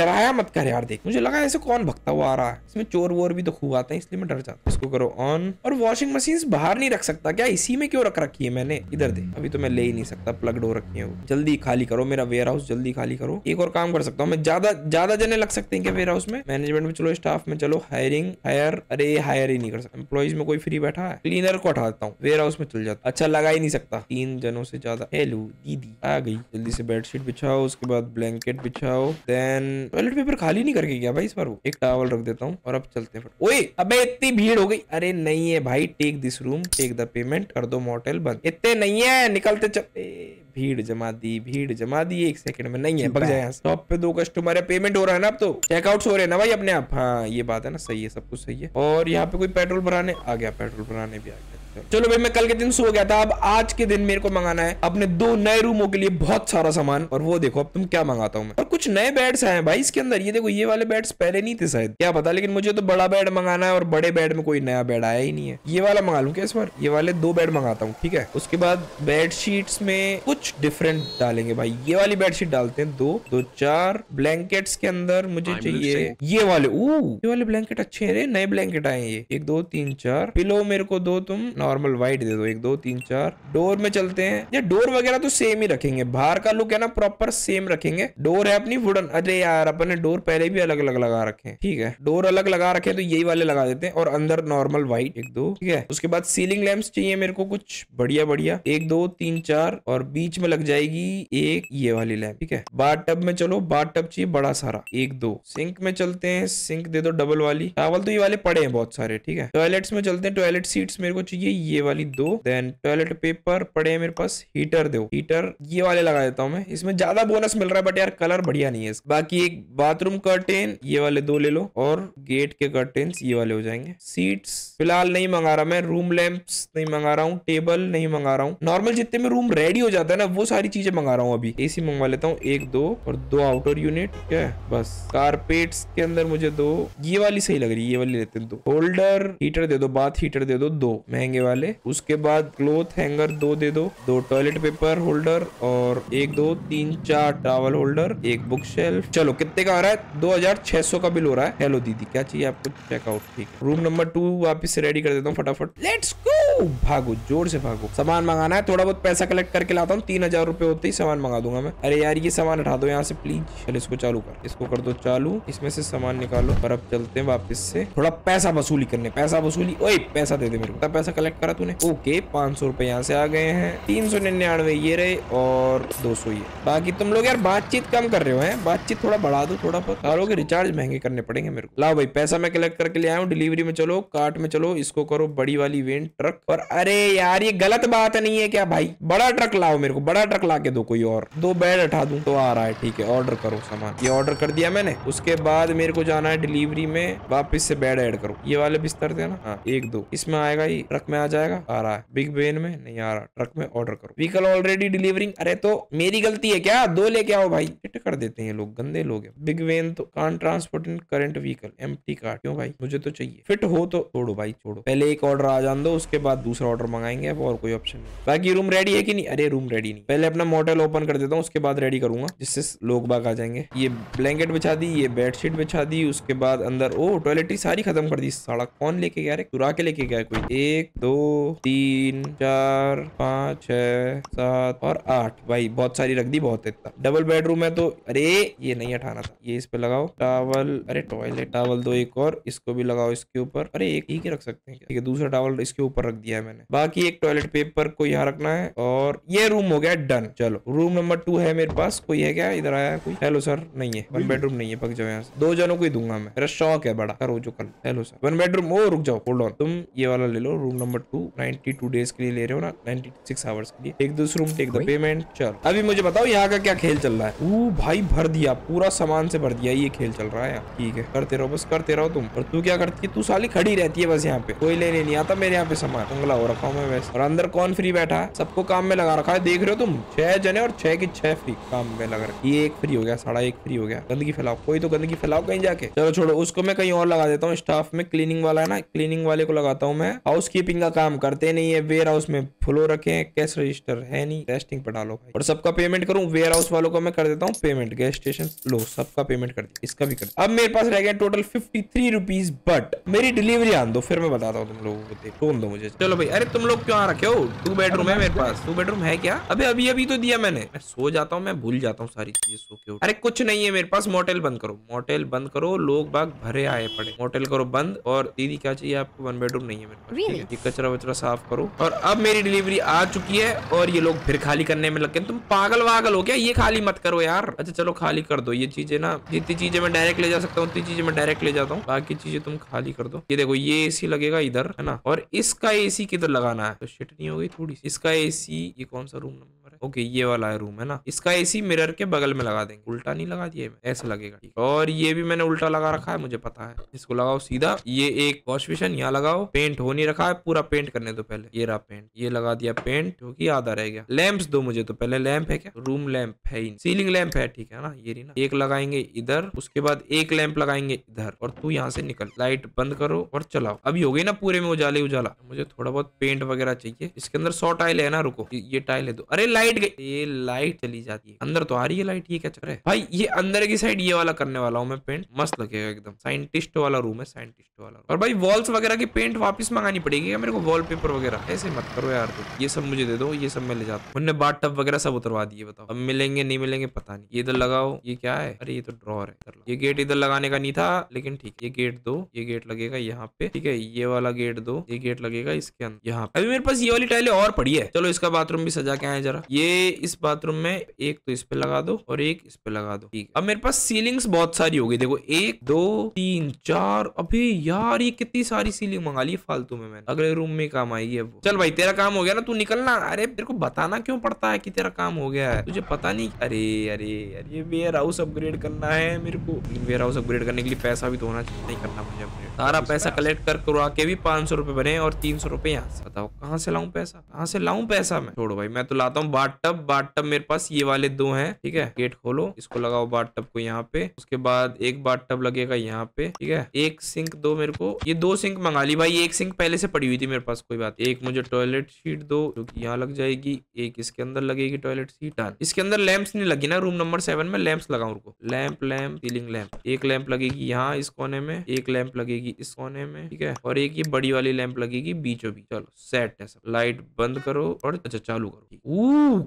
डराया मत कर यार, देख मुझे लगा ऐसे कौन भक्ता हुआ आ रहा है, इसमें चोर वोर भी तो खूब आते हैं इसलिए मैं डर जाता हूँ। इसको करो ऑन। और वॉशिंग मशीन बाहर नहीं रख सकता क्या? इसी में क्यों रख रखी है मैंने? इधर दे, अभी तो मैं ले ही नहीं सकता, प्लगड हो रखी है वो। जल्दी खाली करो मेरा वेयर हाउस, जल्दी खाली करो। एक और काम कर सकता हूँ मैं, ज्यादा ज्यादा जने लग सकते हैं क्या वेयर हाउस में? मैनेजमेंट में चलो, स्टाफ में चलो, हायरिंग हायर, अरे हायर ही नहीं कर सकता। एम्प्लॉइज में कोई फ्री बैठा है? क्लीनर को हटा देता हूँ, वेयर हाउस में चल जाता। अच्छा लगा ही नहीं सकता तीन जनों से ज्यादा। हेलो दीदी आ गई। जल्दी से बेडशीट बिछाओ, उसके बाद ब्लैंकेट बिछाओ, देन टॉयलेट पेपर खाली नहीं करके गया भाई इस बार, वो एक टावल रख देता हूँ। और अब चलते हैं। ओए अबे इतनी भीड़ हो गई। अरे नहीं है भाई, take this room, take the payment, कर दो मोटेल बंद। इतने नहीं है, निकलते चल। भीड़ जमा दी, भीड़ जमा दी, एक सेकंड में नहीं है, भाग जाए यहाँ से। टॉप पे दो कस्टमर है, पेमेंट हो रहा है ना, अब तो चेकआउट हो रहे हैं ना भाई अपने आप। हाँ ये बात है ना, सही है, सब कुछ सही है। और यहाँ पे कोई पेट्रोल भराने आ गया, पेट्रोल भराने भी आ गया। चलो भाई मैं कल के दिन सो गया था, अब आज के दिन मेरे को मंगाना है अपने दो नए रूमों के लिए बहुत सारा सामान। और वो देखो अब तुम क्या मंगाता हूँ मैं। और कुछ नए बेड्स आए हैं भाई इसके अंदर, ये देखो ये वाले बेड्स पहले नहीं थे शायद, क्या पता, लेकिन मुझे तो बड़ा बेड मंगाना है और बड़े बेड में कोई नया बेड आया ही नहीं है। ये वाला मंगा लूँ क्या इस बार? ये वाले दो बेड मंगाता हूँ। ठीक है, उसके बाद बेडशीट्स में कुछ डिफरेंट डालेंगे भाई। ये वाली बेडशीट डालते हैं दो, दो चार ब्लैंकेट्स के अंदर मुझे चाहिए ये वाले। ओ ये वाले ब्लैंकेट अच्छे हैं रे, नए ब्लैंकेट आए हैं ये। एक दो तीन चार पिलो मेरे को दो, तुम नॉर्मल वाइट दे दो, एक दो तीन चार। डोर में चलते हैं, या डोर वगैरह तो सेम ही रखेंगे, बाहर का लुक है ना प्रॉपर सेम रखेंगे। डोर है अपनी वुडन। अरे यार अपन ने डोर पहले भी अलग अलग लगा रखे हैं। ठीक है, डोर अलग लगा रखे हैं तो यही वाले लगा देते हैं। और अंदर नॉर्मल व्हाइट एक दो। ठीक है, उसके बाद सीलिंग लैंप्स चाहिए मेरे को कुछ बढ़िया बढ़िया, एक दो तीन चार। और बीच में लग जाएगी एक ये वाली लैंप। ठीक है, बाथ टब में चलो, बाथ टब चाहिए बड़ा सारा, एक दो। सिंक में चलते हैं, सिंक दे दो डबल वाली। टावल तो ये वाले पड़े हैं बहुत सारे। ठीक है, टॉयलेट्स में चलते हैं, टॉयलेट सीट्स मेरे को चाहिए ये वाली दो। देन टॉयलेट पेपर पड़े हैं मेरे पास, हीटर दो, हीटर ये वाले लगा देता हूँ मैं। इसमें ज्यादा बोनस मिल रहा है बट यार कलर बढ़िया नहीं है। बाकी एक बाथरूम कर्टेन ये वाले दो ले लो, और गेट के कर्टेन ये वाले हो जाएंगे। सीट्स फिलहाल नहीं मंगा रहा मैं, रूम लैंप्स नहीं मंगा रहा हूँ, टेबल नहीं मंगा रहा हूँ। नॉर्मल जितने में रूम रेडी हो जाता है ना वो सारी चीजें मंगा रहा हूँ अभी। एसी मंगवा लेता हूँ एक दो, और दो आउटडोर यूनिट। क्या बस कारपेट्स के अंदर मुझे दो, ये वाली सही लग रही है, ये वाली लेते हैं दो। होल्डर हीटर दे दो, बाथ हीटर दे दो दो महंगे वाले। उसके बाद क्लोथ हैंगर दो दे दो, दो टॉयलेट पेपर होल्डर, और एक दो तीन चार टॉवल होल्डर, एक बुक शेल्फ। चलो कितने का आ रहा है? दो हजार छह सौ का बिल हो रहा है। हेलो दीदी क्या चाहिए आपको? चेकआउट। ठीक है, रूम नंबर टू वापस से रेडी कर देता हूँ फटाफट। लेट्स गो, भागो जोर से भागो, सामान मंगाना है। थोड़ा बहुत पैसा कलेक्ट करके लाता हूँ, तीन हजार रुपए होते ही सामान मंगा दूंगा मैं। अरे यार ये सामान हटा दो यहाँ से प्लीज। चलो इसको चालू कर, इसको कर दो चालू, इसमें से सामान निकालो। और अब चलते हैं वापस से थोड़ा पैसा वसूली करने। पैसा वसूली, ओए पैसा दे दे मेरे को, पैसा कलेक्ट करा तूने। ओके पांच सौ रुपए यहाँ से आ गए हैं, तीन सौ निन्यानवे ये रहे, और दो सौ ये। बाकी तुम लोग यार बातचीत कम कर रहे हो हैं, बातचीत थोड़ा बढ़ा दो, थोड़ा बहुत कारोगे, रिचार्ज महंगे करने पड़ेंगे मेरे को। लाओ भाई पैसा मैं कलेक्ट करके ले आया हूँ। डिलीवरी में चलो, कार्ट में चलो, इसको करो बड़ी वाली वेन ट्रक। और अरे यार ये गलत बात नहीं है क्या भाई? बड़ा ट्रक लाओ मेरे को, बड़ा ट्रक ला के दो कोई और। दो बेड हटा दूं तो आ रहा है। ठीक है, ऑर्डर करो सामान, ये ऑर्डर कर दिया मैंने। उसके बाद मेरे को जाना है डिलीवरी में, वापस से बेड ऐड करो, ये वाले बिस्तर देना। हाँ एक दो, इसमें आएगा ही, ट्रक में आ जाएगा। आ रहा है बिग बेन में, नहीं आ रहा, ट्रक में ऑर्डर करो। Vehicle already delivering. अरे तो मेरी गलती है क्या? दो लेके आओ भाई, चिट कर देते हैं लोग, गंदे लोग हैं। बिग वेन तो can transport in current vehicle empty cart, क्यों भाई? मुझे तो चाहिए, फिट हो तो छोड़ो भाई छोड़ो, पहले एक ऑर्डर आ जान दो, उसके बाद दूसरा ऑर्डर मंगाएंगे। अब और कोई ऑप्शन नहीं। बाकी रूम रेडी है कि नहीं? अरे रूम रेडी नहीं, पहले अपना मोटेल ओपन कर देता हूँ, उसके बाद रेडी करूंगा जिससे लोग बाग आ जाएंगे। ये ब्लैंकेट बिछा दी, ये बेडशीट बिछा दी, उसके बाद अंदर ओ टॉयलेटरी सारी खत्म कर दी। साला कौन लेके गया रे? चुरा के लेके गया कोई। एक दो तीन चार पाँच छः सात और आठ, भाई बहुत सारी रख दी, बहुत इतना। डबल बेडरूम है तो अरे ये नहीं हटाना था, ये इस पे लगाओ। टावल, अरे टॉयलेट टावल दो एक, और इसको भी लगाओ इसके ऊपर। अरे एक ही के रख सकते हैं क्या? ठीक है, दूसरा टावल इसके ऊपर रख दिया है मैंने। बाकी एक टॉयलेट पेपर को यहाँ रखना है, और ये रूम हो गया डन। चलो रूम नंबर टू है मेरे पास, कोई है क्या? इधर आया कोई? हेलो सर, नहीं है। वन बेडरूम नहीं है, भाग जाओ यहाँ से, दो जनों को ही दूंगा मैं, मेरा शौक है बड़ा, करो जो कल। हेलो सर वन बेडरूम, ओ रुक जाओ, होल्ड ऑन, तुम ये वाला ले लो, room number four two ninety two days के लिए ले रहे हो ना, नाइनटी सिक्स आवर्स के लिए। Take this room, take the payment. चल अभी मुझे बताओ यहाँ का क्या खेल चल रहा है। ओ भाई भर दिया, पूरा सामान से भर दिया, ये खेल चल रहा है। ठीक है करते रहो, बस करते रहो तुम। और तू क्या करती है, तू साली खड़ी रहती है बस यहाँ पे, कोई लेने नहीं आता मेरे यहाँ पे सामान। उंगला हो रखा हूँ मैं वैसे। और अंदर कौन फ्री बैठा है, सबको काम में लगा रखा है, देख रहे हो तुम। छह जने और छह की छह फ्री काम में लग रहा है। ये एक फ्री हो गया, साढ़ा एक फ्री हो गया। गंदगी फैलाओ, कोई तो गंदगी फैलाओ कहीं जाके। चलो छोड़ो उसको, मैं कहीं और लगा देता हूँ। स्टाफ में क्लीनिंग वाला है ना, क्लीनिंग वाले को लगाता हूँ मैं। हाउस कीपिंग का काम करते नहीं है। वेयर हाउस में फ्लो रखे हैं, कैश रजिस्टर है नहीं, टेस्टिंग पर डालो। और सबका पेमेंट करूँ, वेयर हाउस वालों को मैं कर देता हूँ पेमेंट। गैस स्टेशन लो, सबका पेमेंट कर दिया, इसका भी कर दिया। अब मेरे पास रह गया total fifty three rupees but मेरी डिलीवरी आन दो, फिर मैं बताता हूँ तुम लोगों को। फोन दो मुझे। चलो भाई, अरे तुम लोग क्यों आ रखे हो। टू बेडरूम है मेरे पास। टू बेडरूम है क्या? अबे अभी अभी तो दिया मैंने। मैं सो जाता हूँ, मैं भूल जाता हूँ सारी चीजें सो के। अरे कुछ नहीं है मेरे पास। मोटेल बंद करो, मोटेल बंद करो, लोग बाग भरे आए पड़े। मोटेल करो बंद। और दीदी क्या चाहिए आपको? वन बेडरूम नहीं है मेरे पास। कचरा वचरा साफ करो। और अब मेरी डिलीवरी आ चुकी है और ये लोग फिर खाली करने में लग गए। तुम पागल वागल हो क्या, ये खाली मत करो यार। अच्छा चलो खाली कर दो ये चीजें ना, जितनी चीजें मैं डायरेक्ट ले जा सकता हूँ उतनी चीजें मैं डायरेक्ट ले जाता हूँ, बाकी चीजें तुम खाली कर दो। ये देखो ये एसी लगेगा इधर है ना, और इसका एसी किधर लगाना है। तो शिट नहीं हो गई थोड़ी सी। इसका एसी ये कौन सा रूम नंबर? ओके okay, ये वाला है रूम है ना। इसका एसी मिरर के बगल में लगा देंगे। उल्टा नहीं लगा दिया, ऐसा लगेगा। और ये भी मैंने उल्टा लगा रखा है, मुझे पता है। इसको लगाओ सीधा। ये एक वॉश बेसिन यहाँ लगाओ। पेंट हो नहीं रखा है, पूरा पेंट करने दो पहले। ये रहा पेंट, ये लगा दिया पेंट, जो की आधा रह गया। लैंप्स दो मुझे तो पहले। लैंप है क्या? रूम लैंप है, सीलिंग लैंप है, ठीक है ना। ये नहीं ना, एक लगाएंगे इधर, उसके बाद एक लैंप लगाएंगे इधर। और तू यहाँ से निकल, लाइट बंद करो और चलाओ। अभी हो गई ना पूरे में उजाले उजाला। मुझे थोड़ा बहुत पेंट वगैरह चाहिए। इसके अंदर सौ टाइल है ना, रुको ये टाइल है दो। अरे लाइट गई, ये लाइट चली जाती है। अंदर तो आ रही है लाइट, ये क्या चल रहा है भाई। ये अंदर की साइड ये वाला करने वाला हूँ मैं पेंट, मस्त लगेगा एकदम। साइंटिस्ट वाला रूम है, साइंटिस्ट वाला। और भाई वॉल्स वगैरह की पेंट वापस मंगानी पड़ेगी क्या मेरे को, वॉलपेपर वगैरह? ऐसे मत करो यार। ये सब मुझे दे दो, ये सब मैं ले जाता हूँ। उन्होंने बाथ टब वगैरह सब उतरवा दिए, बताओ अब मिलेंगे नहीं मिलेंगे पता नहीं। ये इधर लगाओ, ये क्या है? अरे ये तो ड्रॉअर है। ये गेट इधर लगाने का नहीं था लेकिन ठीक, ये गेट दो, ये गेट लगेगा यहाँ पे, ठीक है। ये वाला गेट दो, ये गेट लगेगा इसके अंदर यहाँ पे। अभी मेरे पास ये वाली टाइलें और पड़ी है। चलो इसका बाथरूम भी सजा के आए जरा। ये इस बाथरूम में एक तो इस पे लगा दो और एक इस पे लगा दो, ठीक है। अब मेरे पास सीलिंग्स बहुत सारी हो गई, देखो एक दो तीन चार। अभी यार ये कितनी सारी सीलिंग मंगा ली फालतू में मैंने, अगले रूम में काम आएगी अब। चल भाई तेरा काम हो गया ना, तू निकलना। अरे तेरे को बताना क्यों पड़ता है कि तेरा काम हो गया है, तुझे पता नहीं। अरे अरे अरे वेयर हाउस अपग्रेड करना है मेरे को। वेयर हाउस अपग्रेड करने के लिए पैसा भी तो होना चाहिए, नहीं करना मुझे अपग्रेड। सारा पैसा कलेक्ट कर करवा के भी पांच सौ रुपए बने और तीन सौ रुपए यहाँ से। बताओ कहाँ से लाऊं पैसा, कहाँ से लाऊं पैसा मैं। छोड़ो भाई मैं तो लाता हूँ। बाट टब, बाट टब मेरे पास ये वाले दो हैं, ठीक है। गेट खोलो, इसको लगाओ बाट टब को यहाँ पे, उसके बाद एक बाट टब लगेगा यहाँ पे, ठीक है। एक सिंक दो मेरे को, ये दो सिंक मंगा ली भाई। एक सिंक पहले से पड़ी हुई थी मेरे पास, कोई बात। एक मुझे टॉयलेट सीट दो जो कि यहाँ लग जाएगी, एक इसके अंदर लगेगी टॉयलेट सीट। इसके अंदर लैंप्स नहीं लगी ना, रूम नंबर सेवन में लैंप्स लगाऊ। रुको लैंप लैंप सीलिंग लैंप, एक लैंप लगेगी यहाँ इस कोने में, एक लैंप लगेगी इस कोने में, ठीक है। और एक ये बड़ी वाली लैंप लगेगी बीचों बीच। चलो सेट है सब। लाइट बंद करो और अच्छा चालू करो।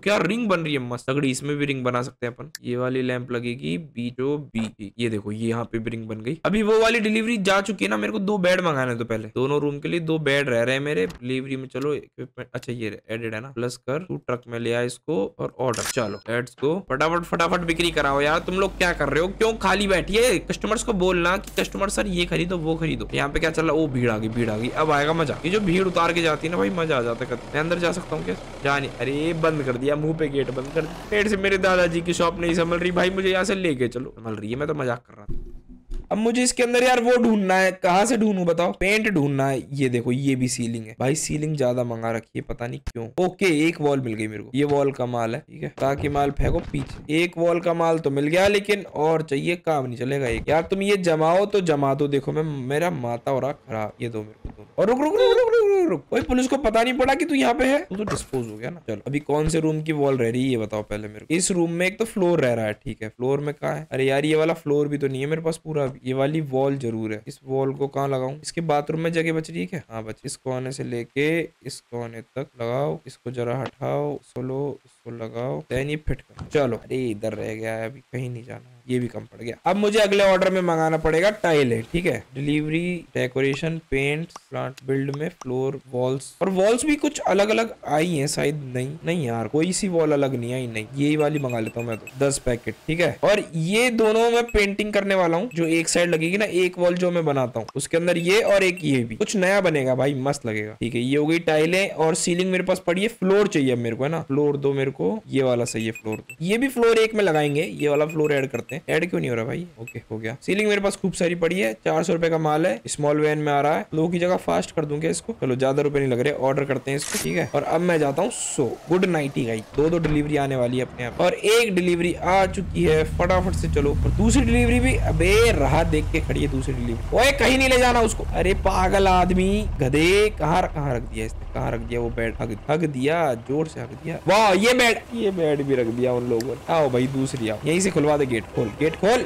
क्या रिंग बन रही है मस्त तगड़ी, इसमें भी रिंग बना सकते हैं अपन। ये वाली लैंप लगेगी बीचो बीच। ये देखो ये यहाँ पे रिंग बन गई। अभी वो वाली डिलीवरी जा चुकी है ना, मेरे को दो बेड मंगाने तो पहले। दोनों रूम के लिए दो बेड रह रहे हैं मेरे डिलीवरी में। चलो इक्विपमेंट, अच्छा ये एडेड है ना, प्लस कर तू ट्रक में ले आ इसको और ऑर्डर। चलो एड्स को फटाफट फटाफट बिक्री कराओ यार। तुम लोग क्या कर रहे हो, क्यों खाली बैठी है? कस्टमर्स को बोलना कि कस्टमर सर ये खरीदो वो खरीदो। यहाँ पे क्या चल रहा है? ओ भीड़ आ गई, भीड़ आ गई। अब आएगा मजा। ये जो भीड़ उतार के जाती है ना भाई, मजा आ जाता है। मैं अंदर जा सकता हूँ क्या? जा नहीं। अरे बंद कर दिया, मुंह पे गेट बंद कर दिया। पेड़ से मेरे दादाजी की शॉप नहीं संभल रही भाई, मुझे यहाँ से लेके चलो। संभल रही है, मैं तो मजाक कर रहा हूँ। अब मुझे इसके अंदर यार वो ढूंढना है, कहाँ से ढूंढूं बताओ? पेंट ढूंढना है। ये देखो ये भी सीलिंग है भाई, सीलिंग ज्यादा मंगा रखी है पता नहीं क्यों। ओके एक वॉल मिल गई मेरे को, ये वॉल का माल है, ठीक है। ताकि माल फेंको पीछे। एक वॉल का माल तो मिल गया लेकिन और चाहिए, काम नहीं चलेगा एक। यार तुम ये जमाओ तो जमा दो। देखो मैं मेरा माता हो रहा खराब। ये दो मेरे को। और रुक रुक रुक रुक रुक, कोई पुलिस को पता नहीं पड़ा कि तू यहाँ पे है, तू तो डिस्पोज हो गया ना। चलो अभी कौन से रूम की वॉल रह रही है ये बताओ पहले मेरे को। इस रूम में एक तो फ्लोर रह रहा है, ठीक है। फ्लोर में कहाँ है? अरे यार ये वाला फ्लोर भी तो नहीं है मेरे पास पूरा। ये वाली वॉल जरूर है। इस वॉल को कहाँ लगाऊं? इसके बाथरूम में जगह बच रही है क्या? हाँ बच। इस कोने से लेके इस कोने तक लगाओ, इसको जरा हटाओ, सोलो इसको लगाओ, देन ये फिट करो। चलो, अरे इधर रह गया है, अभी कहीं नहीं जाना, ये भी कम पड़ गया। अब मुझे अगले ऑर्डर में मंगाना पड़ेगा टाइलें, ठीक है। Delivery, decoration, paint, plant, build में फ्लोर, वॉल्स, और वॉल्स भी कुछ अलग अलग आई हैं शायद। नहीं नहीं यार, कोई सी वॉल अलग नहीं आई। नहीं, यही वाली मंगा लेता हूँ मैं तो, दस पैकेट, ठीक है। और ये दोनों मैं पेंटिंग करने वाला हूँ, जो एक साइड लगेगी ना, एक वॉल जो मैं बनाता हूँ उसके अंदर ये और एक ये भी कुछ नया बनेगा भाई, मस्त लगेगा। ठीक है, ये हो गई टाइलें और सीलिंग मेरे पास पड़ी है। फ्लोर चाहिए मेरे को, है ना। फ्लोर दो मेरे को, ये वाला सही है, फ्लोर दो। ये भी फ्लोर एक में लगाएंगे, ये वाला फ्लोर ऐड करते हैं। ऐड क्यों नहीं हो रहा भाई? ओके, हो गया। सीलिंग मेरे पास खूब सारी पड़ी है, चार सौ रुपए का माल है, स्मॉल वैन में आ रहा है। लोगों की जगह फास्ट कर दूंगा इसको, चलो ज्यादा रुपए नहीं लग रहे, ऑर्डर करते हैं इसको, ठीक है। और अब मैं जाता हूँ सो। गुड नाइट ही गई, दो दो डिलीवरी आने वाली है अपने आप, और एक डिलीवरी आ चुकी है, फटाफट से चलो। और दूसरी डिलीवरी भी, अबे राह देख के खड़ी है दूसरी डिलीवरी। ओए कहीं नहीं ले जाना उसको, अरे पागल आदमी, गधे, कहाँ कहाँ रख दिया इसने, कहाँ रख दिया वो बेड, हग, हग दिया, जोर से हग दिया। वाह, ये बेड, ये बेड भी रख दिया उन लोगों ने। आओ भाई दूसरी, आओ यहीं से खुलवा दे, गेट खोल, गेट खोल,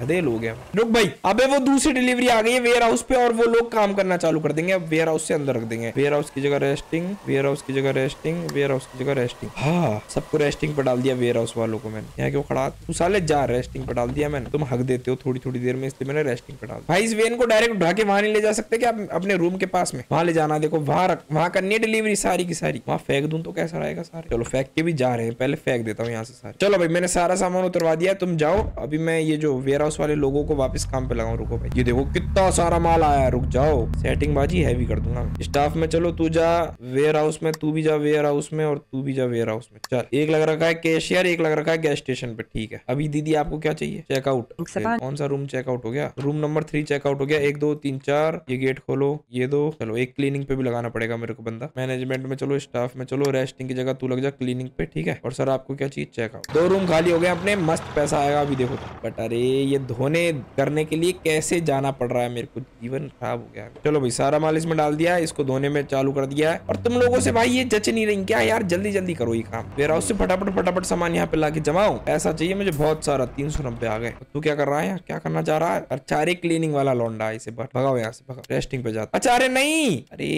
गधे लोग हैं। रुक भाई, अबे वो दूसरी डिलीवरी आ गई है वेयर हाउस पे, और वो लोग काम करना चालू कर देंगे। अब वेयर हाउस से अंदर रख देंगे, वेयर हाउस की जगह रेस्टिंग, वेयर हाउस की जगह रेस्टिंग, वेयर हाउस की जगह रेस्टिंग। हाँ, सबको रेस्टिंग पे डाल दिया वेयर हाउस वालों को मैंने। यहाँ क्यों खड़ा तू साले, जा, रेस्टिंग पे डाल दिया मैंने। तुम हग देते हो थोड़ी थोड़ी देर में, इसलिए मैंने रेस्टिंग पे डाल दिया। भाई इस वेन को डायरेक्ट उठा के वहां नहीं ले जा सकते क्या, अपने रूम के पास में? वहां ले जाना, देखो वहां रख, वहां करनी है डिलीवरी सारी की सारी। वहां फेंक दूं तो कैसा रहेगा सारे? चलो फेंक के भी जा रहे हैं, पहले फेंक देता हूँ यहाँ से सारे। चलो भाई, मैंने सारा सामान उतरवा दिया, तुम जाओ। अभी मैं ये जो वेयर हाउस वाले लोगों को वापस काम पे लगाऊं। रुको भाई, ये देखो कितना सारा माल आया, रुक जाओ, सेटिंग बाजी हैवी कर दूंगा। स्टाफ में चलो, तू जा वेयर हाउस में, तू भी जा वेयर हाउस में, और तू भी जा वेयर हाउस में। चल, एक लग रखा है कैशियर, एक लग रखा है गैस स्टेशन पे, ठीक है। अभी दीदी आपको क्या चाहिए? चेकआउट, कौन सा रूम चेकआउट हो गया? रूम नंबर थ्री चेकआउट हो गया, एक दो तीन चार। ये गेट खोलो, ये दो, चलो एक क्लीनिंग पे भी लगाना पड़ेगा मेरे को बंदा। मैनेजमेंट में चलो, स्टाफ में चलो, रेस्टिंग की जगह तू लग जा क्लीनिंग पे, ठीक है। और सर आपको क्या चाहिए? चेकआउट। दो रूम खाली हो गए अपने, मस्त पैसा आएगा अभी देखो। बट अरे ये धोने करने के लिए कैसे जाना पड़ रहा है मेरे को, जीवन खराब हो गया। चलो भाई, सारा माल इसमें डाल दिया, इसको धोने में चालू कर दिया है। और तुम लोगों से भाई ये जच नहीं रही क्या यार, जल्दी जल्दी करो ये काम। वेयर हाउस से फटाफट फटाफट सामान यहाँ पे लाके जमाओ, ऐसा चाहिए मुझे बहुत सारा। तीन सौ नब्बे आ गए। तू क्या कर रहा है, क्या करना चाह रहा है? अच्छा, अरे क्लीनिंग वाला लौंडा, इसे भगाओ यहाँ से, भगाओ, रेस्टिंग पे जाता। अच्छा अरे नहीं, अरे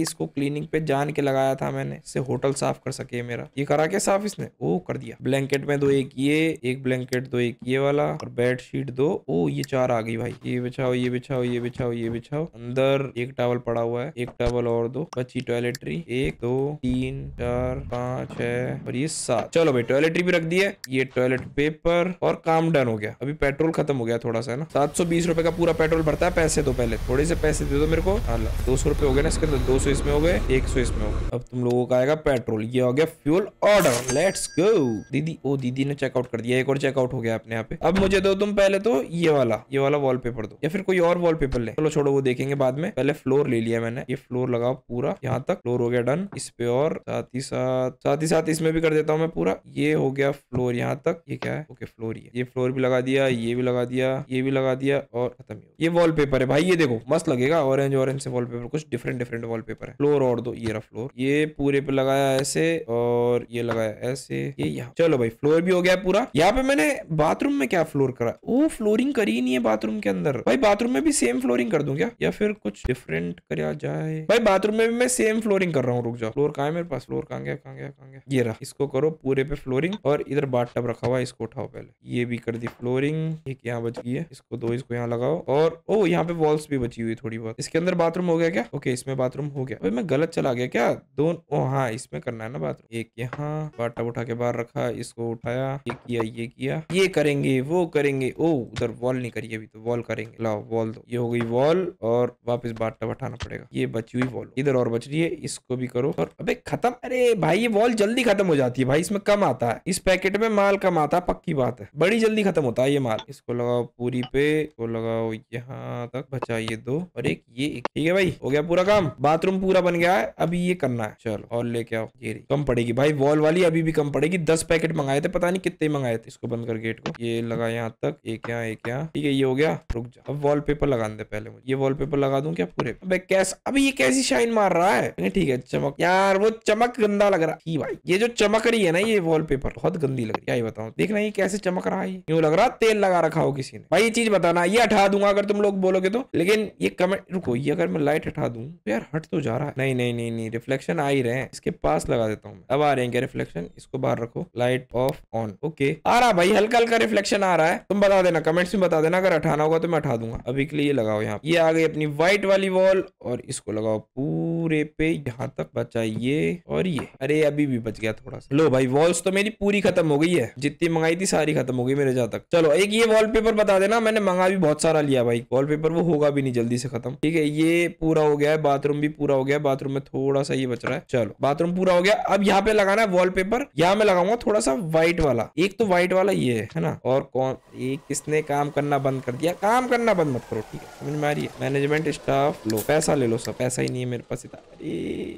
इसको क्लीनिंग पे जान के लगाया था मैंने, इससे होटल साफ कर सके मेरा। ये करा के साफ इसने, ओ कर दिया। ब्लैंकेट में दो, एक ये, एक ब्लैंकेट दो, एक ये वाला, और बेड शीट दो। ओ ये चार आ गई भाई, ये बिछाओ, ये बिछाओ, ये बिछाओ, ये बिछाओ। अंदर एक टावल पड़ा हुआ है, एक टावल और दो, बची टॉयलेटरी, एक दो तीन चार पाँच छह और ये सात। चलो भाई, टॉयलेटरी भी रख दी है, ये टॉयलेट पेपर, और काम डन हो गया। अभी पेट्रोल खत्म हो गया थोड़ा सा ना, सात सौ बीस रुपए का पूरा पेट्रोल भरता है। पैसे दो, पहले थोड़े से पैसे दे दो मेरे को। दो सौ रुपए हो गए ना इसके अंदर, दो सौ इसमें हो गए, एक सौ इसमें हो गए। अब तुम लोगों का आएगा पेट्रोल। ये हो गया फ्यूल ऑर्डर, लेट्स गो। दीदी, ओ दीदी ने चेकआउट कर दिया, एक और चेकआउट हो गया अपने यहाँ पे। अब मुझे दो तुम पहले तो ये वाला, ये वाला वॉलपेपर दो, या फिर कोई और वॉलपेपर ले, चलो छोड़ो वो देखेंगे बाद में, पहले फ्लोर ले लिया मैंने। ये फ्लोर लगाओ पूरा, यहाँ तक फ्लोर हो गया डन। इस पे और साथ ही साथ साथ ही साथ इसमें भी कर देता हूँ मैं पूरा। ये हो गया फ्लोर यहाँ तक, ये क्या है? ओके फ्लोर, ये ये फ्लोर भी लगा दिया, ये भी लगा दिया, ये भी लगा दिया, और खत्म। ये वॉलपेपर है भाई, ये देखो मस्त लगेगा, ऑरेंज ऑरेंज से वॉलपेपर, कुछ डिफरेंट डिफरेंट वॉलपेपर है। फ्लोर और दो, ये रहा फ्लोर, ये पूरे पे लगाया ऐसे, और ये लगाया ऐसे, ये यहाँ। चलो भाई, फ्लोर भी हो गया पूरा। यहाँ पे मैंने बाथरूम में क्या फ्लोर करा? ओ फ्लोरिंग करी नहीं है बाथरूम के अंदर। भाई बाथरूम में भी सेम फ्लोरिंग कर दूं क्या, या फिर कुछ डिफरेंट करा जाए? भाई बाथरूम में भी मैं सेम फ्लोरिंग कर रहा हूँ, रुक जाओ। फ्लोर कहाँ है मेरे पास? फ्लोर कहाँ गया, कहाँ गया, कहाँ गया? ये रहा, इसको करो पूरे पे फ्लोरिंग। और इधर बाथटब रखा हुआ है, इसको उठाओ पहले। ये भी कर दी फ्लोरिंग, एक यहाँ बच गई है, इसको दो, इसको यहाँ लगाओ। और ओ यहाँ पे वॉल्स भी बची हुई थोड़ी बहुत। इसके अंदर बाथरूम हो गया क्या? ओके इसमें बाथरूम हो गया। भाई मैं गलत चला गया क्या? दोनों, हाँ इसमें करना है ना बाथरूम। एक यहाँ बाथटब उठा के बाहर रखा, इसको उठाया, ये किया, ये किया, ये करेंगे, वो करेंगे। ओ उधर वॉल नहीं करी अभी, तो वॉल करेंगे, लाओ वॉल दो। ये हो गई वॉल, और वापस बाथटब हटाना पड़ेगा। ये बची हुई वॉल इधर और बच रही है, इसको भी करो। और अबे खत्म, अरे भाई ये वॉल जल्दी खत्म हो जाती है भाई, इसमें कम आता है, इस पैकेट में माल कम आता है, पक्की बात है, बड़ी जल्दी खत्म होता है ये माल। इसको लगाओ पूरी पे, इसको लगाओ यहाँ तक, बचा ये दो और एक ये एक। ठीक है भाई, हो गया पूरा काम, बाथरूम पूरा बन गया है। अभी ये करना है, चलो और लेके आओ। ये कम पड़ेगी भाई वॉल वाली, अभी भी कम पड़ेगी, दस पैकेट मंगाए थे, पता नहीं कितने मंगाए थे। इसको बंद कर गेट को, ये लगा यहाँ तक, एक यहाँ, एक यहाँ, ठीक है ये हो गया। रुक जा, अब वॉल पेपर लगा दे पहले मुझे, ये वॉल पेपर लगा दूं क्या पूरे? अबे कैस, अभी ये कैसी शाइन मार रहा है? ठीक है चमक, यार वो चमक गंदा लग रहा है भाई, ये जो चमक रही है ना ये वॉल पेपर बहुत गंदी लग रही है, क्या ही बताऊं। देखना ये कैसे चमक रहा है, यूं लग रहा तेल लगा रखा हो किसी ने भाई। ये चीज बताना, ये हटा दूंगा अगर तुम लोग बोलोगे तो, लेकिन ये कमेंट, रुको ये अगर मैं लाइट हटा दूं तो यार हट तो जा रहा है। नहीं नहीं नहीं नहीं, रिफ्लेक्शन आ ही रहे हैं, इसके पास लगा देता हूँ। अब आ रहे हैं ये रिफ्लेक्शन, इसको बाहर रखो, लाइट ऑफ ऑन। ओके आ रहा भाई, हल्का हल्का रिफ्लेक्शन आ रहा है। तुम बता देना कमेंट्स में, बता देना अगर हटाना होगा तो मैं हटा दूंगा। अभी के लिए ये लगाओ यहाँ, ये आ गई अपनी व्हाइट वाली वॉल और इसको लगाओ पूरे पे यहाँ तक, बचा ये और ये। अरे अभी भी बच गया थोड़ा सा। लो भाई वॉल्स तो मेरी पूरी खत्म हो गई है, जितनी मंगाई थी सारी खत्म हो गई मेरे जहाँ तक। चलो एक ये वॉलपेपर बता देना, मैंने मंगा भी बहुत सारा लिया भाई वॉलपेपर, वो होगा भी नहीं जल्दी से खत्म। ठीक है ये पूरा हो गया है, बाथरूम भी पूरा हो गया, बाथरूम में थोड़ा सा ये बच रहा है। चलो बाथरूम पूरा हो गया, अब यहाँ पे लगाना है वॉलपेपर। यहाँ मैं लगाऊंगा थोड़ा सा व्हाइट वाला, एक तो व्हाइट वाला ये है, है ना। और कौन ये किसने काम करना बंद कर दिया, काम करना बंद मत करो ठीक है, समझ में आ रही है। मैनेजमेंट स्टाफ लो, पैसा ले लो सब, पैसा ही नहीं है मेरे पास इतना,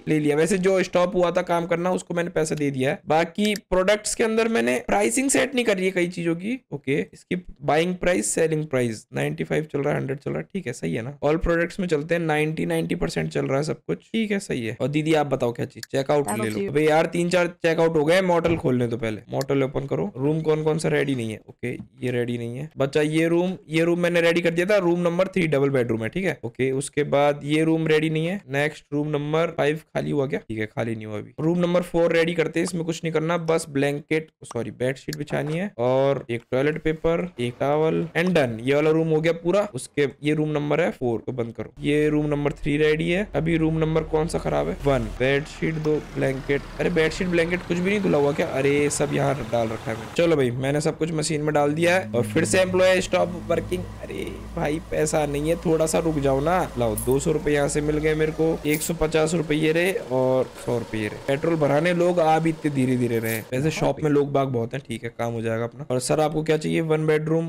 ले लिया। वैसे जो स्टॉप हुआ था काम करना उसको मैंने पैसा दे दिया है। बाकी प्रोडक्ट्स के अंदर मैंने प्राइसिंग सेट नहीं कर रही है कई चीजों की। ओके इसकी buying price, selling price ninety five चल रहा है, हंड्रेड चल रहा है, ठीक है सही है ना। ऑल प्रोडक्ट्स में चलते हैं, नाइन्टी नाइन्टी परसेंट चल रहा है सब कुछ, ठीक है सही है। और दीदी आप बताओ क्या चीज, चेकआउट ले लो। अबे यार तीन चार चेकआउट हो गए, मॉडल खोलने तो पहले मॉडल ओपन करो। रूम कौन कौन सा रेडी नहीं है, ओके ये रेडी नहीं है, बच्चा ये रूम, ये रूम मैंने रेडी कर दिया था, room number three double bedroom है ठीक है। ओके उसके बाद ये रूम रेडी नहीं है, नेक्स्ट रूम नंबर फाइव खाली हुआ क्या, ठीक है खाली नहीं हुआ अभी। रूम नंबर फोर रेडी करते हैं, इसमें कुछ नहीं करना, बस ब्लैंकेट सॉरी बेडशीट बिछानी है और एक टॉयलेट पेपर, एक टॉवल एंड डन। ये वाला रूम हो गया पूरा। उसके ये रूम नंबर है फोर को बंद करो, ये रूम नंबर थ्री रेडी है अभी। रूम नंबर कौन सा खराब है, वन, बेडशीट दो, ब्लैंकेट, अरे बेडशीट ब्लैंकेट कुछ भी नहीं धुला हुआ क्या, अरे सब यहाँ डाल रखा है। चलो भाई मैंने सब कुछ मशीन में डाल दिया है और फिर से एम्प्लॉय स्टॉप वर्किंग। अरे भाई पैसा नहीं है, थोड़ा सा रुक जाओ ना। लाओ दो सौ रुपए यहाँ से मिल गए मेरे को, एक सौ पचास रुपए ये रहे और सौ रुपए ये रहे। पेट्रोल भराने लोग आ भी इतने धीरे धीरे रहे, वैसे शॉप में लोग बाग बहुत है ठीक है, काम हो जाएगा अपना। और सर आपको क्या चाहिए, one bedroom,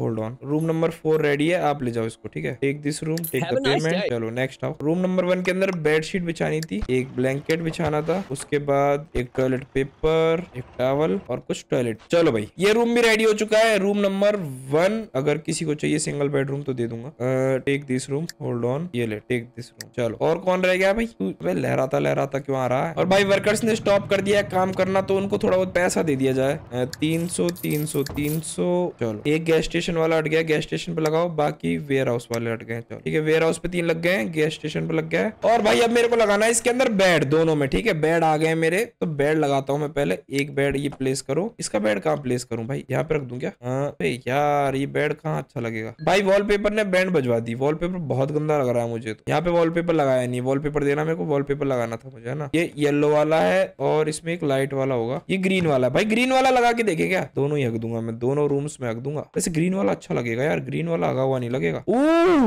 hold on, room number four ready है, आप ले जाओ इसको ठीक है। Take this room, take the payment. चलो नेक्स्ट आओ, रूम नंबर वन के अंदर बेडशीट बिछानी थी, एक ब्लैंकेट बिछाना था, उसके बाद एक टॉयलेट पेपर, एक टॉवल और कुछ टॉयलेट। चलो भाई ये रूम भी रेडी हो चुका है, रूम नंबर वन। अगर किसी को चाहिए सिंगल बेडरूम तो दे दूंगा। Take this room, hold on, ये ले, टेक दिस रूम। चलो और कौन रह गया भाई, लहराता लहराता क्यों आ रहा है। और भाई वर्कर्स ने स्टॉप कर दिया काम करना, तो उनको थोड़ा बहुत पैसा दे दिया जाए, तीन सौ तीन सौ तीन सौ। चलो एक गैस स्टेशन वाला हट गया, गैस स्टेशन पे लगाओ, बाकी वेयर हाउस वाले हट गए। चलो ठीक है वेयर हाउस पे तीन लग गए, गैस स्टेशन पे लग गया। और भाई अब मेरे को लगाना है इसके अंदर बेड, दोनों में ठीक है। बेड आ गए मेरे, तो बेड लगाता हूँ मैं पहले। एक बेड ये प्लेस करो, इसका बेड कहाँ प्लेस करूं भाई, यहाँ पे रख दूं क्या, अरे यार ये बेड कहाँ अच्छा लगेगा। भाई वॉलपेपर ने बैंड बजवा दी, वॉलपेपर बहुत गंदा लग रहा है मुझे तो। यहाँ पे वॉलपेपर लगाया नहीं, वॉलपेपर देना मेरे को, वॉलपेपर लगाना था मुझे है ना। ये येलो वाला है और इसमें एक लाइट वाला होगा, ये ग्रीन वाला। भाई ग्रीन वाला लगा के देखे क्या, दोनों ही हक दूंगा मैं, दोनों रूम्स में हक दूंगा। वैसे ग्रीन वाला अच्छा लगेगा यार, ग्रीन वाला हगा हुआ नहीं लगेगा। ओ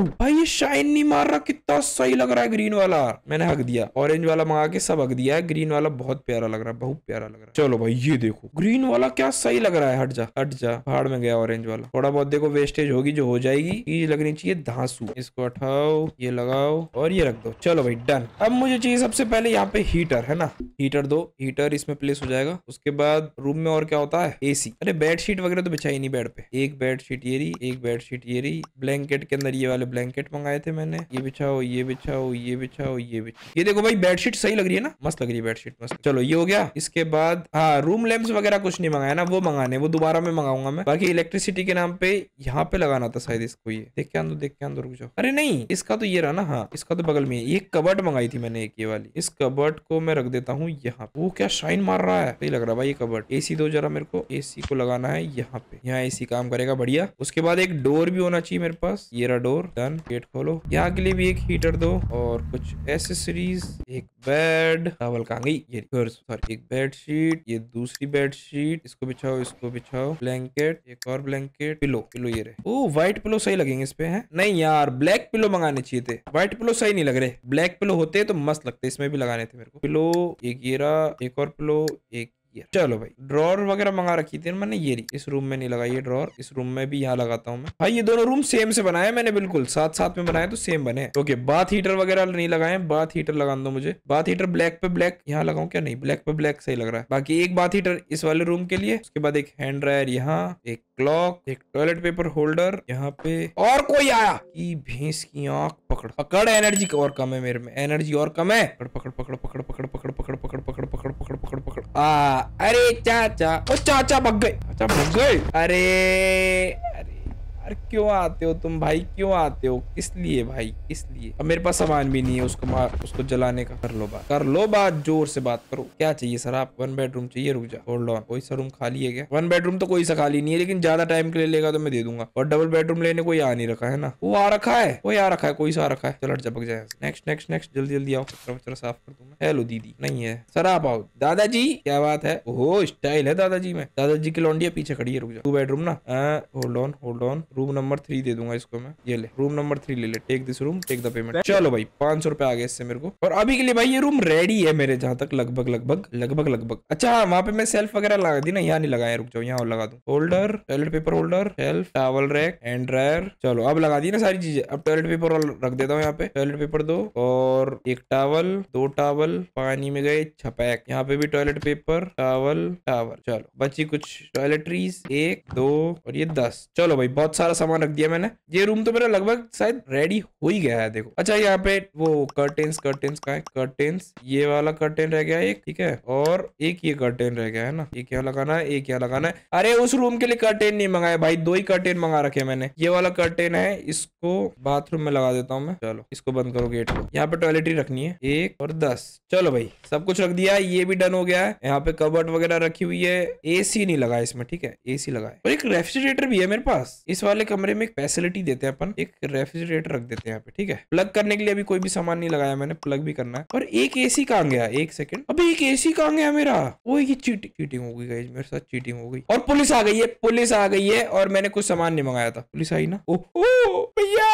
भाई ये शाइन नहीं मार रहा, कितना सही लग रहा है ग्रीन वाला, मैंने हक दिया। ऑरेंज वाला मंगा के सब हक दिया है, ग्रीन वाला बहुत प्यारा लग रहा है, बहुत प्यारा लग रहा है। चलो भाई ये देखो ग्रीन वाला क्या सही लग रहा है, हट जा हट जा, भाड़ में गया ऑरेंज वाला। थोड़ा बहुत देखो वेस्टेज होगी जो हो जाएगी, चीज लगनी चाहिए धांसू, इसको हटाओ, ये लगाओ और ये रख दो। चलो भाई डन। अब मुझे चाहिए सबसे पहले यहाँ पे हीटर है ना, हीटर दो, हीटर इसमें प्लेस हो जाएगा। उसके बाद रूम में और क्या होता है, एसी। अरे बेडशीट वगैरह तो बिछाई नहीं बेड पे, एक बेडशीट ये रही, एक बेडशीट ये रही। ब्लैंकेट के अंदर ये वाले ब्लैंकेट मंगाए थे मैंने, ये बिछाओ ये बिछाओ ये बिछाओ ये बिछाओ। ये देखो भाई बेडशीट सही लग रही है ना, मस्त लग रही है बेडशीट मस्त। चलो ये हो गया। इसके बाद हाँ रूम लैंप्स वगैरह कुछ नहीं मंगाया ना, वो मंगाने वो दोबारा में मंगाऊंगा मैं। बाकी इलेक्ट्रिसिटी के नाम पे यहाँ पे लगाना था शायद इसको, ये देख के आंदो देख के आंदो, रुक जाओ। अरे नहीं इसका तो ये रहा ना, हाँ इसका तो बगल में। ये कबर्ड मंगाई थी मैंने एक, ये वाली। इस कबर्ड को मैं रख देता हूँ यहाँ, वो क्या शाइन मार रहा है, सही लग रहा है भाई ये कबर्ड। एसी दो जरा मेरे को, एसी को लगाना है यहाँ पे, यहाँ एसी काम करेगा बढ़िया। उसके बाद एक डोर भी होना चाहिए मेरे पास, ये रहा डोर, डन। गेट खोलो, यहाँ के लिए भी एक हीटर दो और कुछ एसेसरीज, एक बेड, टॉवल कहाँ गई ये, सॉरी एक बेडशीट, ये दूसरी बेडशीट, इसको बिछाओ इसको बिछाओ, ब्लैंकेट, एक और ब्लैंकेट, पिलो पिलो ये रहे। ओ व्हाइट पिलो सही लगेंगे इस पे हैं, नहीं यार ब्लैक पिलो मंगाने चाहिए थे, व्हाइट पिलो सही नहीं लग रहे, ब्लैक पिलो होते तो मस्त लगते, इसमें भी लगाने थे मेरे को। पिलो एक ये रहा, एक और पिलो, एक। चलो भाई ड्रॉर वगैरह मंगा रखी थी मैंने, ये इस रूम में नहीं लगाई है ड्रॉर, इस रूम में भी यहाँ लगाता हूँ मैं। भाई ये दोनों रूम सेम से बनाया मैंने, बिल्कुल साथ साथ में बनाया तो सेम बने। ओके बाथ हीटर वगैरह नहीं लगाए, बाथ हीटर लगा दो मुझे। बाथ हीटर ब्लैक पे ब्लैक यहाँ लगाऊं क्या, नहीं ब्लैक पे ब्लैक सही लग रहा है। बाकी एक बाथ हीटर इस वाले रूम के लिए, उसके बाद एक हैंड ड्रायर यहाँ, एक क्लॉक, एक टॉयलेट पेपर होल्डर यहाँ पे। और कोई आया की भैंस की आंख, पकड़ पकड़, एनर्जी और कम है मेरे में, एनर्जी और कम है, पकड़ पकड़ पकड़ पकड़ पकड़ पकड़ पकड़ पकड़ पकड़ पकड़ पकड़ पकड़। आ अरे चाचा, ओ चाचा भग गए, चाचा भग गए, अरे अरे अरे क्यों आते हो तुम भाई, क्यों आते हो, किस लिए भाई, किस लिए? अब मेरे पास सामान भी नहीं है उसको मार, उसको जलाने का। कर लो बात, कर लो बात, जोर से बात करो। क्या चाहिए सर आप? वन बेडरूम चाहिए? रुक जा, होल्ड ऑन। कोई सा रूम खाली है क्या? वन बेडरूम तो कोई सा खाली नहीं है, लेकिन ज्यादा टाइम के लिए लेगा तो मैं दे दूंगा। और डबल बेडरूम लेने कोई आ नहीं रखा है ना? वो आ रखा है, कोई आ रखा है, कोई सा आ रखा है। चलो झपक जाए। नेक्स्ट नेक्स्ट नेक्स्ट, जल्दी जल्दी आओ, कचरा साफ कर दूंगा। हेलो दीदी, नहीं है सर आप आओ। दादाजी क्या बात है, ओहो स्टाइल है दादाजी में। दादाजी की लौंडिया पीछे खड़ी है, रुक जा। टू बेडरूम ना, hold on hold on. Room number three दे दूंगा इसको मैं, ये ले रूम नंबर थ्री ले ले। Take this room, take the payment. चलो भाई पांच सौ रुपए आ गए इससे मेरे को। और अभी के लिए भाई ये रूम रेडी है मेरे, जहां तक लगभग लगभग लगभग लगभग। अच्छा हाँ, वहाँ पे मैं सेल्फ वगैरह लगा दी ना, यहाँ नहीं लगाया, रुक जाओ यहाँ और लगा दूं। Holder, toilet paper holder, shelf, towel rack and dryer. चलो अब लगा दी ना सारी चीजें। अब टॉयलेट पेपर रख देता हूँ यहाँ पे, टॉयलेट पेपर दो और एक टॉवल, दो टॉवल पानी में गए छपैक। यहाँ पे भी टॉयलेट पेपर, टॉवल, टॉवल। चलो बची कुछ टॉयलेटरीज, एक, दो और ये दस। चलो भाई बहुत सारा सामान रख दिया मैंने। ये रूम तो मेरा लगभग शायद रेडी हो ही गया है, देखो। अच्छा यहाँ पे वो कर्टेंस, कर्टेंस कहाँ है? कर्टेंस ये वाला कर्टेन रह गया एक, ठीक है, और एक ये कर्टेन रह गया है ना। एक यहाँ लगाना है, एक यहाँ लगाना है। अरे उस रूम के लिए कर्टेन नहीं मंगाया भाई, दो ही कर्टेन मंगा रखे मैंने। ये वाला कर्टेन है, इसको बाथरूम में लगा देता हूँ मैं। चलो इसको बंद करो गेट को। यहाँ पे टॉयलेटरी रखनी है, एक और दस। चलो भाई सब कुछ रख दिया, ये भी डन हो गया है। यहाँ पे कबर्ड वगैरह रखी हुई है। एसी नहीं लगा इसमें, ठीक है, एसी लगा है। और एक रेफ्रिजरेटर भी है मेरे पास। इस वाले कमरे में एक फैसिलिटी देते हैं अपन, एक रेफ्रिजरेटर रख देते हैं यहाँ पे, ठीक है। प्लग करने के लिए अभी कोई भी सामान नहीं लगाया मैंने, प्लग भी करना है। और एक एसी कहाँ गया, एक सेकंड, अबे एक एसी कहाँ गया मेरा? वो ये चीटिंग चीटिंग हो गई गाइस, मेरे साथ चीटिंग हो गई। और पुलिस आ गई है, पुलिस आ गई है। और मैंने कुछ सामान नहीं मंगाया था, पुलिस आई ना। ओहो भैया,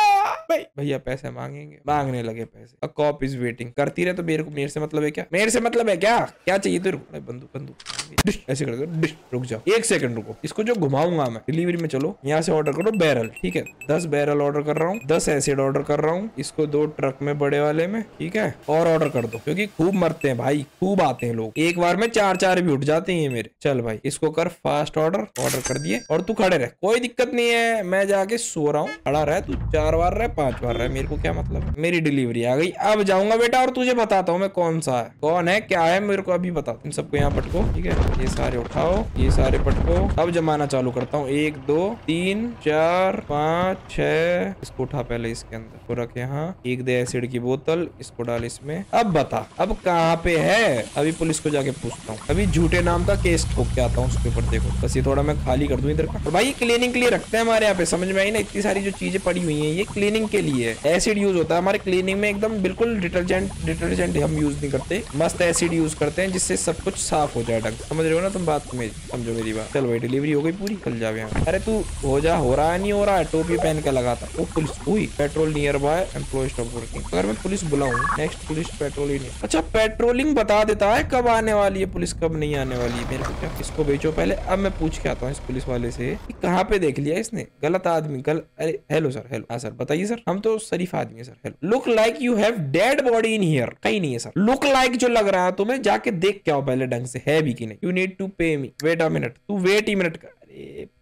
भैया पैसे मांगेंगे, मांगने लगे पैसे। A cop is waiting. करती रहे तो मेरे को, मेरे से मतलब है क्या, मेरे से मतलब है क्या, क्या चाहिए तेरे को? बंदूक बंदूक ऐसे कर दो। रुक जाओ एक सेकंड, रुको इसको जो घुमाऊंगा मैं। डिलीवरी में चलो यहाँ से ऑर्डर करो बैरल, ठीक है, दस बैरल ऑर्डर कर रहा हूँ, दस एसिड ऑर्डर कर रहा हूँ। इसको दो ट्रक में बड़े वाले में, ठीक है, और ऑर्डर कर दो, क्योंकि खूब मरते हैं भाई, खूब आते हैं लोग, एक बार में चार चार भी उठ जाते हैं मेरे। चल भाई इसको कर फास्ट ऑर्डर, ऑर्डर कर दिए। और तू खड़े रह, कोई दिक्कत नहीं है, मैं जाके सो रहा हूँ, खड़ा रह तू। चार बार रह, पांच बार रहा है, मेरे को क्या मतलब। मेरी डिलीवरी आ गई, अब जाऊंगा बेटा और तुझे बताता हूँ मैं कौन सा है, कौन है, क्या है, मेरे को अभी बता। तुम सबको यहाँ पटको, ठीक है, ये सारे उठाओ, ये सारे पटको। अब जमाना चालू करता हूँ, एक दो तीन चार पाँच छह। इसको उठा पहले, इसके अंदर को रख यहाँ, एक दे एसिड की बोतल, इसको डाल इसमें। अब बता अब कहाँ पे है, अभी पुलिस को जाके पूछता हूँ, अभी झूठे नाम का केस ठोक के आता हूँ उसके ऊपर। देखो बस ये थोड़ा मैं खाली कर दूं इधर का। और भाई क्लीनिंग के लिए रखते हैं हमारे यहाँ पे, समझ में आई ना, इतनी सारी जो चीजें पड़ी हुई है ये क्लीनिंग के लिए। एसिड यूज होता है हमारे क्लीनिंग में, एकदम बिल्कुल डिटर्जेंट डिटर्जेंट हम यूज नहीं करते, मस्त एसिड यूज करते हैं जिससे सब कुछ साफ हो जाए ढंग से, समझ रहे हो ना तुम बात, समझो मेरी बात। चल भाई डिलीवरी हो गई पूरी, चल जाओ यहाँ। अरे तू हो जा, हो रहा है नहीं हो रहा है, टोपी पहन के लगाता। वो पुलिस हुई, petrol nearby, employ stop working. अगर मैं पुलिस बुलाऊं, नेक्स्ट पुलिस पेट्रोल ही नहीं। अच्छा पेट्रोलिंग बता देता है कब आने वाली है पुलिस, कब नहीं आने वाली है। मेरे को क्या, इसको बेचो पहले। अब मैं पूछ के आता हूँ इस पुलिस वाले से कहाँ पे देख लिया इसने, गलत आदमी गल। अरे हेलो सर, हेलो हाँ सर बताइए सर, हम तो शरीफ आदमी है sir. Hello, look like you have dead body in here, कहीं नहीं है सर। लुक लाइक जो लग रहा है तुम्हें, जाके देख क्या हो पहले ढंग से है भी कि नहीं। You need to pay me, wait a minute, तू वेट ही मिनट का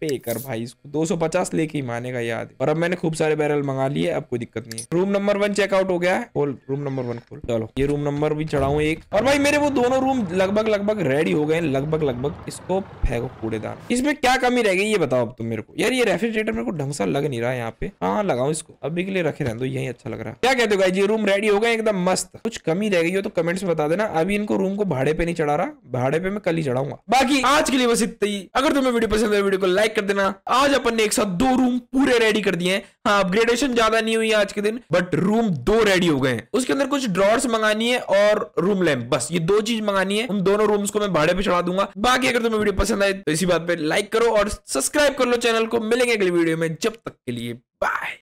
पे कर भाई इसको। दो सौ पचास लेके ही मानेगा याद है। और अब मैंने खूब सारे बैरल मंगा लिए, अब कोई दिक्कत नहीं है। रूम नंबर वन चेकआउट हो गया है, खोल रूम नंबर वन खोल। चलो ये रूम नंबर भी चढ़ाऊं एक। और भाई मेरे वो दोनों रूम लगभग लगभग रेडी हो गए, लगभग लगभग। इसको फेंको कूड़ेदान, इसमें क्या कमी रह गई ये बताओ अब तुम मेरे को। यार ये रेफ्रिजरेटर मेरे को ढंग सा लग नहीं रहा है यहाँ पे, हाँ लगाऊ इसको अभी के लिए रखे रहने दो, यही अच्छा लग रहा है। क्या कहते हो भाई, ये रूम रेडी हो गए एकदम मस्त। कुछ कमी रह गई हो तो कमेंट्स में बता देना। अभी इनको रूम को भाड़े पे नहीं चढ़ा रहा, भाड़े पे मैं कल ही चढ़ाऊंगा। बाकी आज के लिए बस इतना ही। अगर तुम्हें वीडियो पसंद है वीडियो को लाइक कर देना। आज अपन ने एक साथ दो रूम पूरे रेडी कर दिए हैं। हाँ अपग्रेडेशन ज्यादा नहीं हुई आज के दिन, बट रूम दो रेडी हो गए हैं। उसके अंदर कुछ ड्रॉर्स मंगानी है और रूम लैंप, बस ये दो चीज मंगानी है। उन दोनों रूम्स को मैं भाड़े पे चढ़ा दूंगा। बाकी अगर तुम्हें वीडियो पसंद आए तो इसी बात पे लाइक करो और सब्सक्राइब कर लो चैनल को। मिलेंगे अगली वीडियो में, जब तक के लिए बाय।